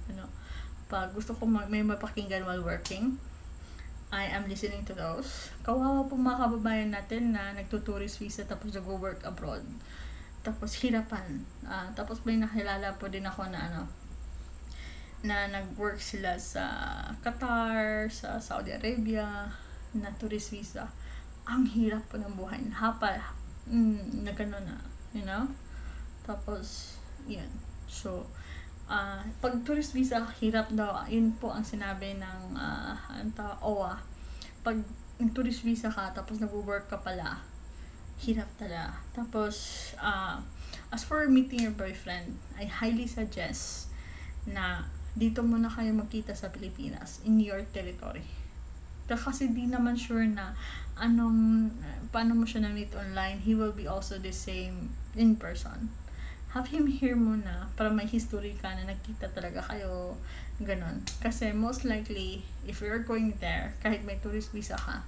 gusto ko may mapakinggan while working. I am listening to those. Kawawa po mga kababayan natin na nagtuturist visa tapos nag-work abroad. Tapos hirapan. Tapos may nakilala po din ako na na nag-work sila sa Qatar, sa Saudi Arabia, na tourist visa. Ang hirap po ng buhay. Na gano'n na. You know? Tapos, yun. So, pag tourist visa, hirap daw. Yun po ang sinabi ng OWA. Pag tourist visa ka, tapos nag-work ka pala, hirap talaga. Tapos, as for meeting your boyfriend, I highly suggest na dito muna kayo magkita sa Pilipinas in your territory. Kasi di naman sure na paano mo siya na-meet online, he will be also the same in person. Have him here muna para may history ka na nakita talaga kayo, ganun. Kasi most likely, if you're going there, kahit may tourist visa ka,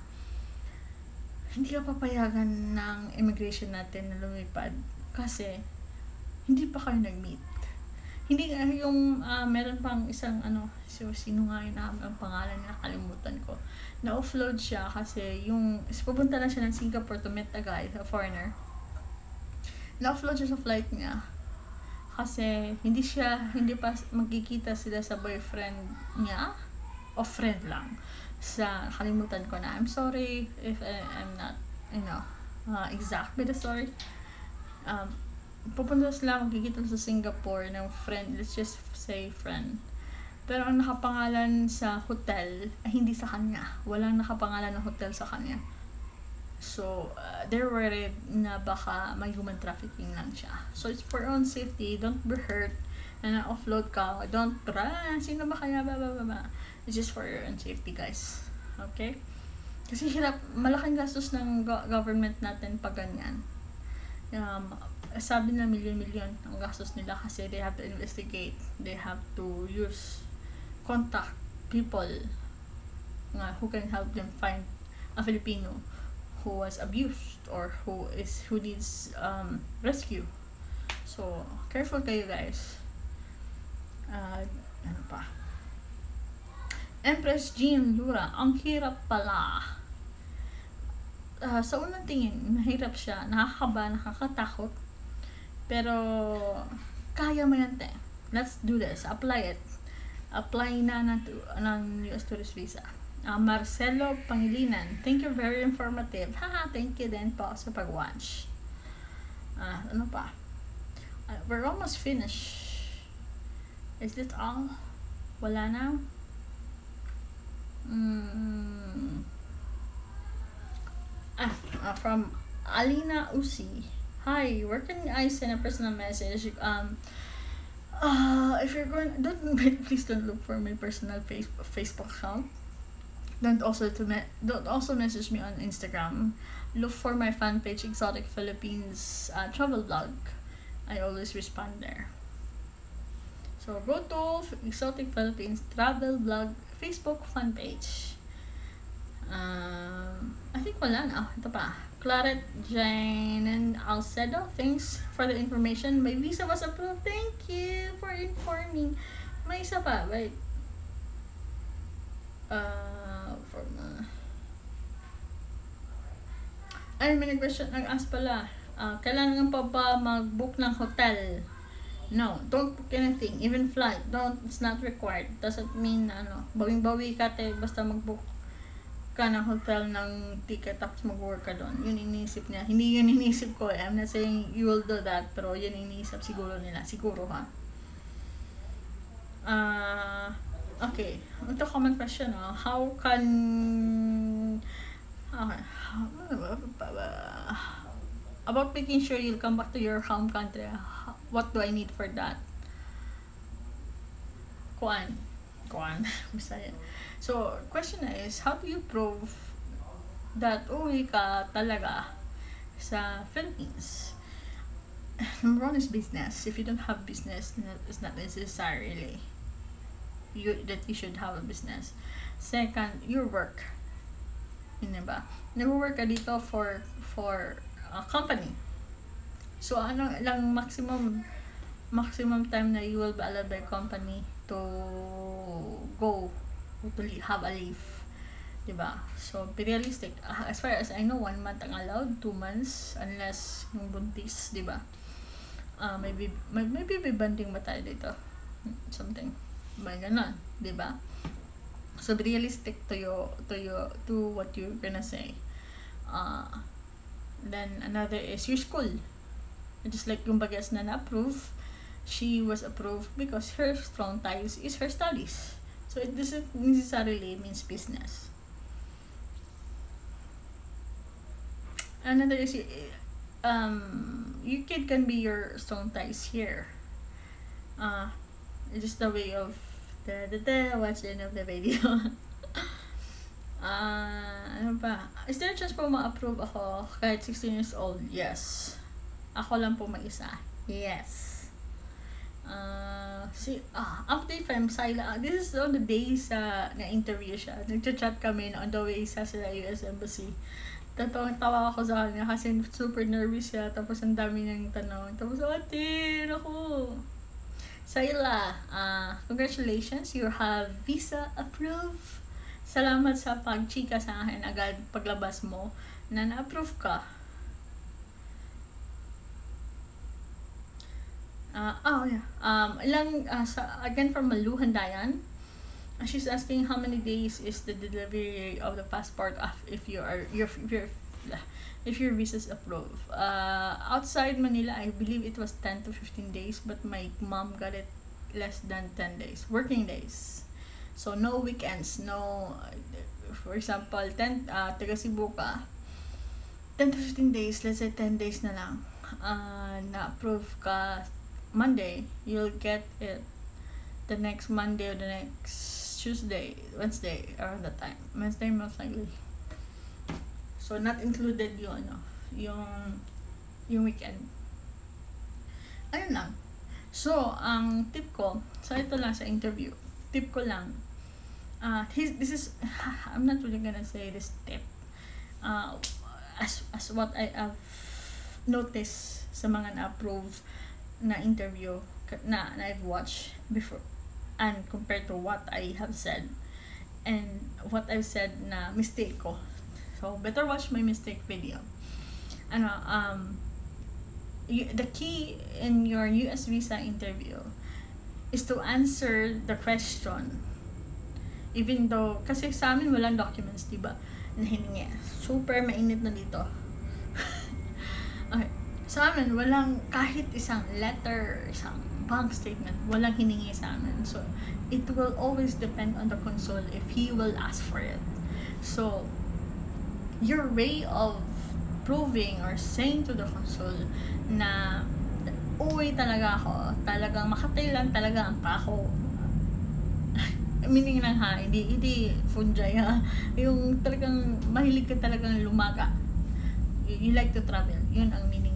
hindi ka papayagan ng immigration natin na lumipad kasi hindi pa kayo nag-meet. Hindi yung meron pang isang sino nga yun, ang pangalan na nakalimutan ko. Na-offload siya kasi yung pupunta lang siya ng Singapore to meet a guy, a foreigner. Na-offload siya sa flight niya kasi hindi pa magkikita sila sa boyfriend niya o friend lang. Sa kalimutan ko na. I'm sorry if I'm not exact with the story. Pupunta sila, magkikita sa Singapore ng friend, let's just say friend. Pero ang nakapangalan sa hotel, hindi sa kanya. Walang nakapangalan ng hotel sa kanya. So, they're worried na baka may human trafficking lang siya. So, it's for your own safety. Don't be hurt na na-offload ka. Don't run. Sino ba kaya? It's just for your own safety, guys. Okay? Kasi malaking gastos ng government natin pag ganyan. Sabi na milyon-milyon ang gastos nila kasi they have to investigate, they have to contact people who can help them find a Filipino who was abused or who needs rescue. So careful kayo, guys. Ano pa? Empress Jean Lura, ang hirap pala. Sa unang tingin, mahirap siya, nakakaba, nakakatakot. Pero, kaya mo yan, te. Let's do this. Apply it. Apply na ng US Tourist Visa. Marcelo Pangilinan. Thank you. Very informative. Haha, thank you din po sa pag-watch. Ano pa? We're almost finished. Is this all? Wala na? From Alina Usi. Hi, where can I send a personal message? If you're going, please don't look for my personal Facebook account. Don't also message me on Instagram. Look for my fan page, Exotic Philippines travel blog. I always respond there. So go to Exotic Philippines travel blog Facebook fan page. I think wala na. Ito pa. Claret Jane and Alcedo, thanks for the information. My visa was approved. Thank you for informing. May isa pa, wait. Ay, may question nag-ask pala. Kailangan pa ba mag-book ng hotel? No, don't book anything. Even flight. It's not required. Doesn't mean bawing-bawi ka tayo basta mag-book ka ng hotel ng ticket tapos mag-work ka doon. Yun iniisip niya. Hindi yun iniisip ko. I'm not saying you will do that, pero yun iniisip siguro nila. Siguro, ha? Okay. Ito common question, ha? How can... Okay. About making sure you'll come back to your home country, what do I need for that? Kuan. Bisaya. So, question is, how do you prove that uwi ka talaga sa Philippines? Number one is business. If you don't have business, it's not necessary really that you should have a business. Second, your work. Nag-work ka dito for a company. So, ano lang maximum time na you will be allowed by company to go to have a leave, diba? So, be realistic. As far as I know, 1 month ang allowed, 2 months, unless yung buntis, diba? Maybe may banding ba tayo dito? Something. May ganon, diba? So, be realistic to what you're gonna say. Then, another is your school. Just like yung Bagyas na na-approve, she was approved because her strong ties is her studies. So, it doesn't necessarily means business. Another is, your kid can be your strong ties here. It's just the way of watching of the video. Ano ba? Is there a chance po ma-approve ako kahit 16 years old? Yes. Ako lang po mag-isa. Yes. Update from Sila. This is on the day na interview siya. Nagchat kami on the way sa US Embassy. Tatawang tawa ako sa kanya kasi super nervous siya. Tapos ang dami niyang tanong. Tapos, ate, naku. Sayla, congratulations, you have visa approved. Salamat sa pagchika sa akin agad paglabas mo na na-approve ka. Again from Maluhan Dayan. She's asking how many days is the delivery of the passport if your visa is approved. Outside Manila, I believe it was 10 to 15 days, but my mom got it less than 10 days, working days. So no weekends, no. For example, taga Cebu ka, 10 to 15 days, let's say 10 days na lang. Na-approve ka Monday, you'll get it the next Monday or the next Tuesday, Wednesday, around that time. Wednesday most likely. So not included yung weekend. Ayun lang. So, ang tip ko, so ito lang sa interview. Tip ko lang. I'm not really gonna say this tip. As what I have noticed sa mga na-approve na interview na I've watched before, and compared to what I have said and what I've said na mistake ko, so better watch my mistake video. The key in your US visa interview is to answer the question, even though kasi sa amin walang documents, diba, na hiningi. Super mainit na dito. Okay, sa amin walang kahit isang letter, isang bank statement, walang hiningi sa amin. So, it will always depend on the consul if he will ask for it. So, your way of proving or saying to the consul na uwi talaga ako, talagang makatailan talaga ang pako. Meaning lang ha, hindi fungi ha. Yung talagang mahilig ka talagang lumaga. You like to travel. Yun ang meaning.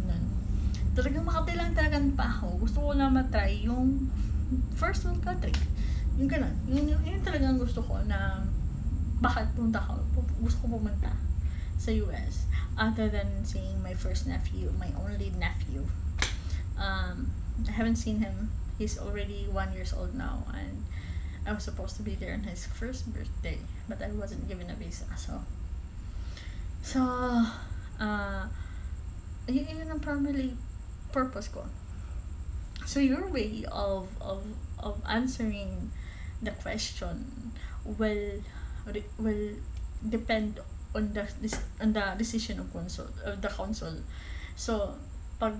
Talagang makatilang talagang pa ako. Gusto ko lang matry yung first world country. Yung ganun. Yun talagang gusto ko na bakit punta ako. Gusto ko pumunta sa US. Other than seeing my first nephew, my only nephew. I haven't seen him. He's already 1 year old now. And I was supposed to be there on his first birthday. But I wasn't given a visa. So, yun ang primarily purpose ko. So your way of answering the question will depend on the decision of the consul. So pag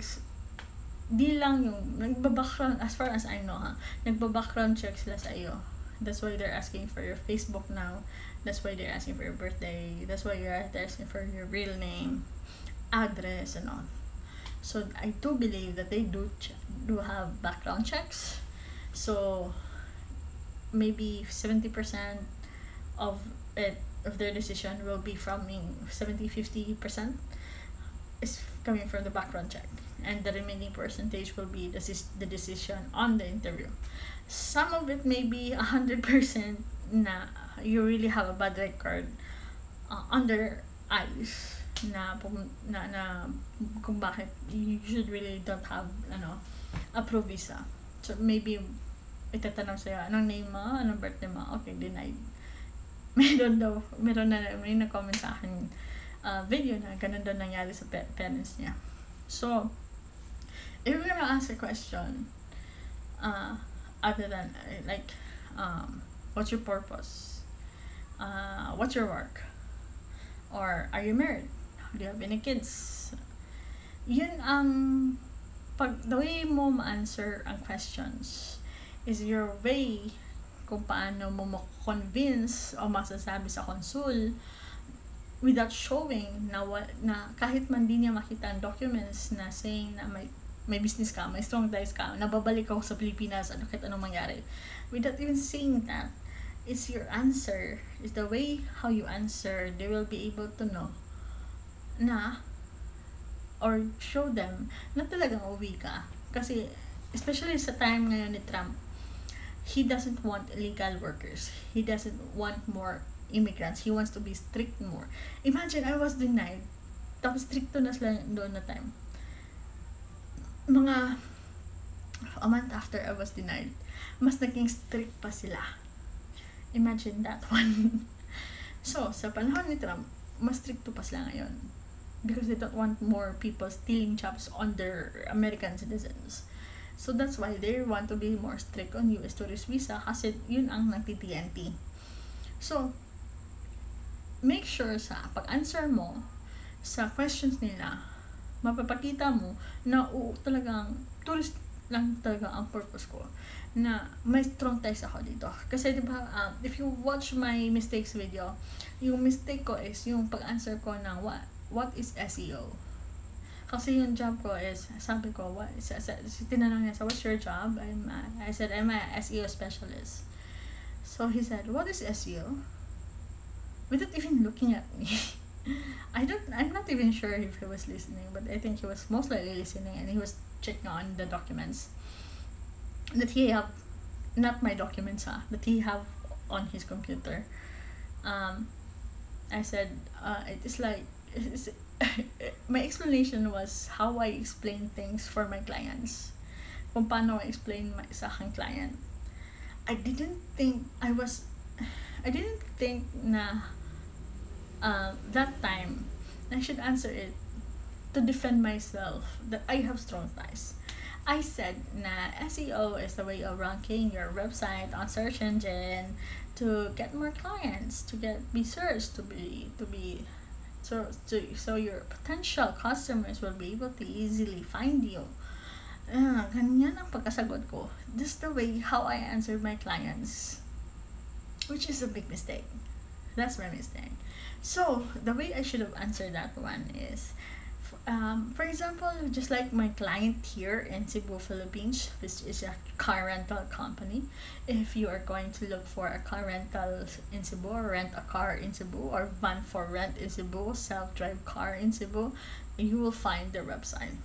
di lang yung nagba-background, as far as I know ha, nagba-background check sila sa iyo. That's why they're asking for your Facebook now. That's why they're asking for your birthday. That's why they're asking for your real name, address, and all. So I do believe that they do have background checks. So maybe 70% of their decision will be from 50% is coming from the background check, and the remaining percentage will be the decision on the interview. Some of it may be 100% na you really have a bad record under ICE. na kung bakit you should really don't have approved visa. So maybe itatanong sa'yo, anong name mo, anong birthday mo, okay, denied. May na-comment sa akin video na ganun daw nangyari sa parents niya. So if you're gonna ask a question other than what's your purpose, what's your work, or are you married, do you have any kids? Yun ang the way mo ma-answer ang questions is your way kung paano mo ma-convince o masasabi sa consul without showing na kahit man di niya makita ang documents na saying na may business ka, may strong ties ka, nababalik ako sa Pilipinas, kahit anong mangyari. Without even saying that, it's your answer, it's the way how you answer, they will be able to know na, or show them na talagang uwi ka. Kasi, especially sa time ngayon ni Trump, he doesn't want illegal workers. He doesn't want more immigrants. He wants to be strict more. Imagine, I was denied. Tapos stricto na sila doon na time. Mga a month after I was denied, mas naging strict pa sila. Imagine that one. So, sa panahon ni Trump, mas stricto pa sila ngayon. Because they don't want more people stealing jobs on their American citizens. So, that's why they want to be more strict on U.S. tourist visa kasi yun ang nagtitNT. So, make sure sa pag-answer mo sa questions nila, mapapakita mo na talagang tourist lang talaga ang purpose ko. Na may strong test ako dito. Kasi diba, if you watch my mistakes video, yung mistake ko is yung pag-answer ko ng what is SEO? Kasi yung job ko is, sabi ko, tinanong niya, so what's your job? I said, I'm a SEO specialist. So he said, what is SEO? Without even looking at me. I'm not even sure if he was listening, but I think he was most likely listening and he was checking on the documents that he have, not my documents, that he have on his computer. I said, it is like, my explanation was how I explain things for my clients. Kung paano I explain sa aking client. I didn't think na that time I should answer it to defend myself that I have strong ties. I said na SEO is the way of ranking your website on search engine to get more clients, to be searched, so your potential customers will be able to easily find you. Ganyan ang pagkasagot ko. This is the way how I answer my clients, which is a big mistake. That's my mistake. So the way I should have answered that one is, for example, just like my client here in Cebu, Philippines, which is a car rental company. If you are going to look for a car rental in Cebu, or rent a car in Cebu, or van for rent in Cebu, self-drive car in Cebu, you will find the website.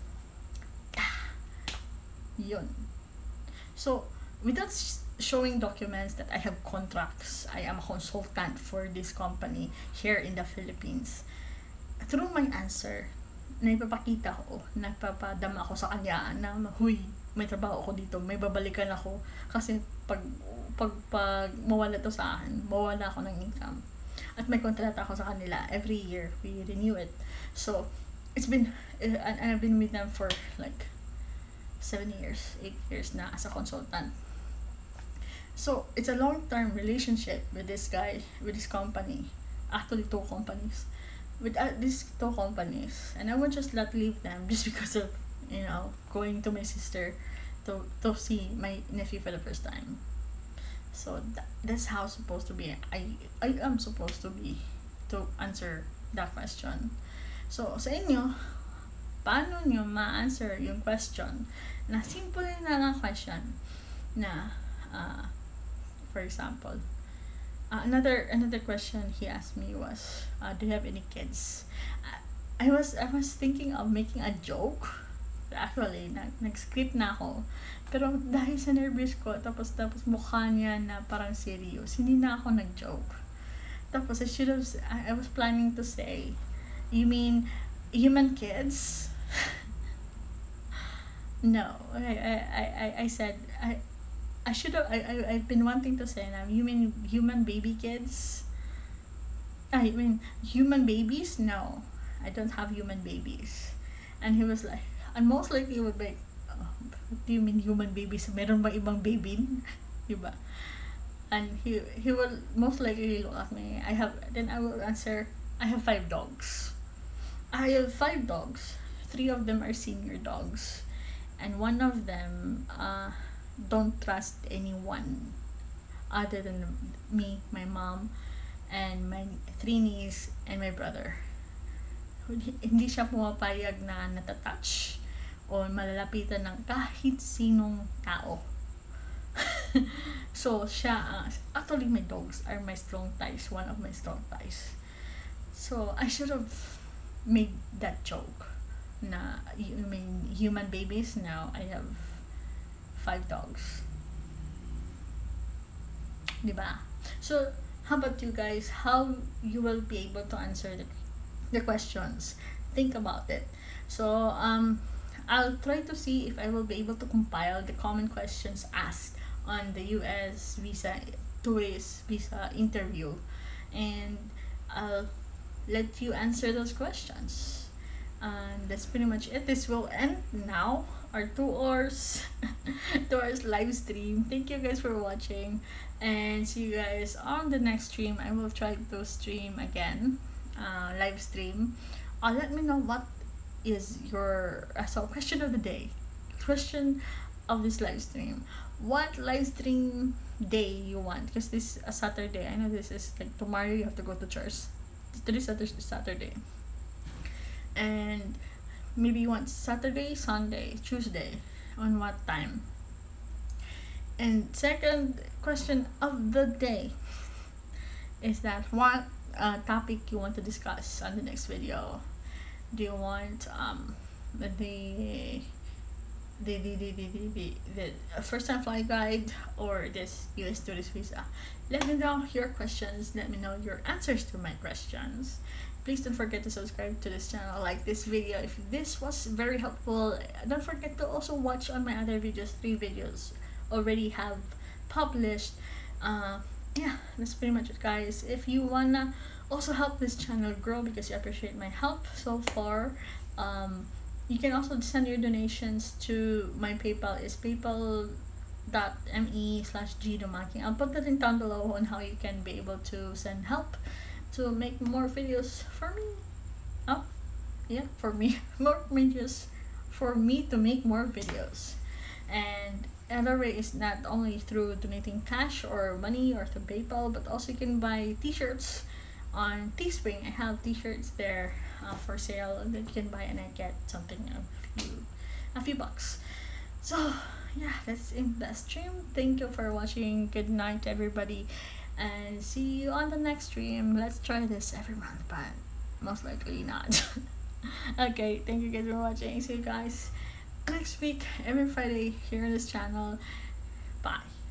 Yun. So, without showing documents that I have contracts, I am a consultant for this company here in the Philippines, through my answer, naipapakita ko, nagpapadama ko sa kanya na, huy, may trabaho ako dito, may babalikan ako, kasi pag mawala to sa akin, mawala ako ng income. At may kontrata ako sa kanila, every year, we renew it. So, it's been, and I've been with them for like, 7 years, 8 years na as a consultant. So, it's a long-term relationship with this guy, with this company. Actually, two companies. With these two companies, and I would just not leave them just because of, you know, going to my sister to see my nephew for the first time. So that's how supposed to be. I am supposed to be to answer that question. So sa inyo, paano niyo ma-answer yung question na simple na lang question na, for example, another question he asked me was, do you have any kids? I was thinking of making a joke. Actually, nag-script na ako. Pero dahil sa nervous ko, tapos mukha niya na parang serious, hindi na ako nag-joke. Tapos I was planning to say, you mean human kids? No, I said, I should have, I've been wanting to say now, you mean human baby kids? I mean human babies? No, I don't have human babies. And he was like, and most likely he would be, oh, what do you mean human babies? Meron ba ibang baby? Diba? And he will most likely look at me. I will answer, I have 5 dogs. I have 5 dogs. 3 of them are senior dogs. And one of them, don't trust anyone other than me, my mom, and my 3 nieces, and my brother. Hindi siya pumapayag na natatouch o malalapitan ng kahit sinong tao. So, siya, actually my dogs are my strong ties, one of my strong ties. So, I should have made that joke na, you mean human babies? Now I have 5 dogs. Diba? So, How about you guys? How you will be able to answer the questions? Think about it. So I'll try to see if I will be able to compile the common questions asked on the U.S. visa, tourist visa interview, and I'll let you answer those questions. And that's pretty much it. This will end now, our 2 hours live stream. Thank you guys for watching, and see you guys on the next stream. I will try to stream again, live stream. Let me know what is your question of the day, question of this live stream, what live stream day you want, because this a Saturday. I know this is like tomorrow you have to go to church. Today's Saturday, and maybe you want Saturday, Sunday, Tuesday, on what time. And second question of the day is that what topic you want to discuss on the next video. Do you want the first time flight guide or this US tourist visa? Let me know your questions. Let me know your answers to my questions. Please don't forget to subscribe to this channel, like this video if this was very helpful. Don't forget to also watch on my other videos. 3 videos already have published. Yeah, that's pretty much it, guys. If you wanna also help this channel grow because you appreciate my help so far, you can also send your donations to my PayPal. It's paypal.me/gdumaguing. I'll put the link down below on how you can be able to send help to make more videos for me. Oh, yeah, for me. More videos for me to make more videos. And another way is not only through donating cash or money or through PayPal, but also you can buy t-shirts on Teespring. I have t-shirts there for sale that you can buy, and I get something a few bucks. So yeah, that's in that stream. Thank you for watching. Good night to everybody, and see you on the next stream. Let's try this every month, but most likely not. Okay, thank you guys for watching. See you guys next week, every Friday, here on this channel. Bye.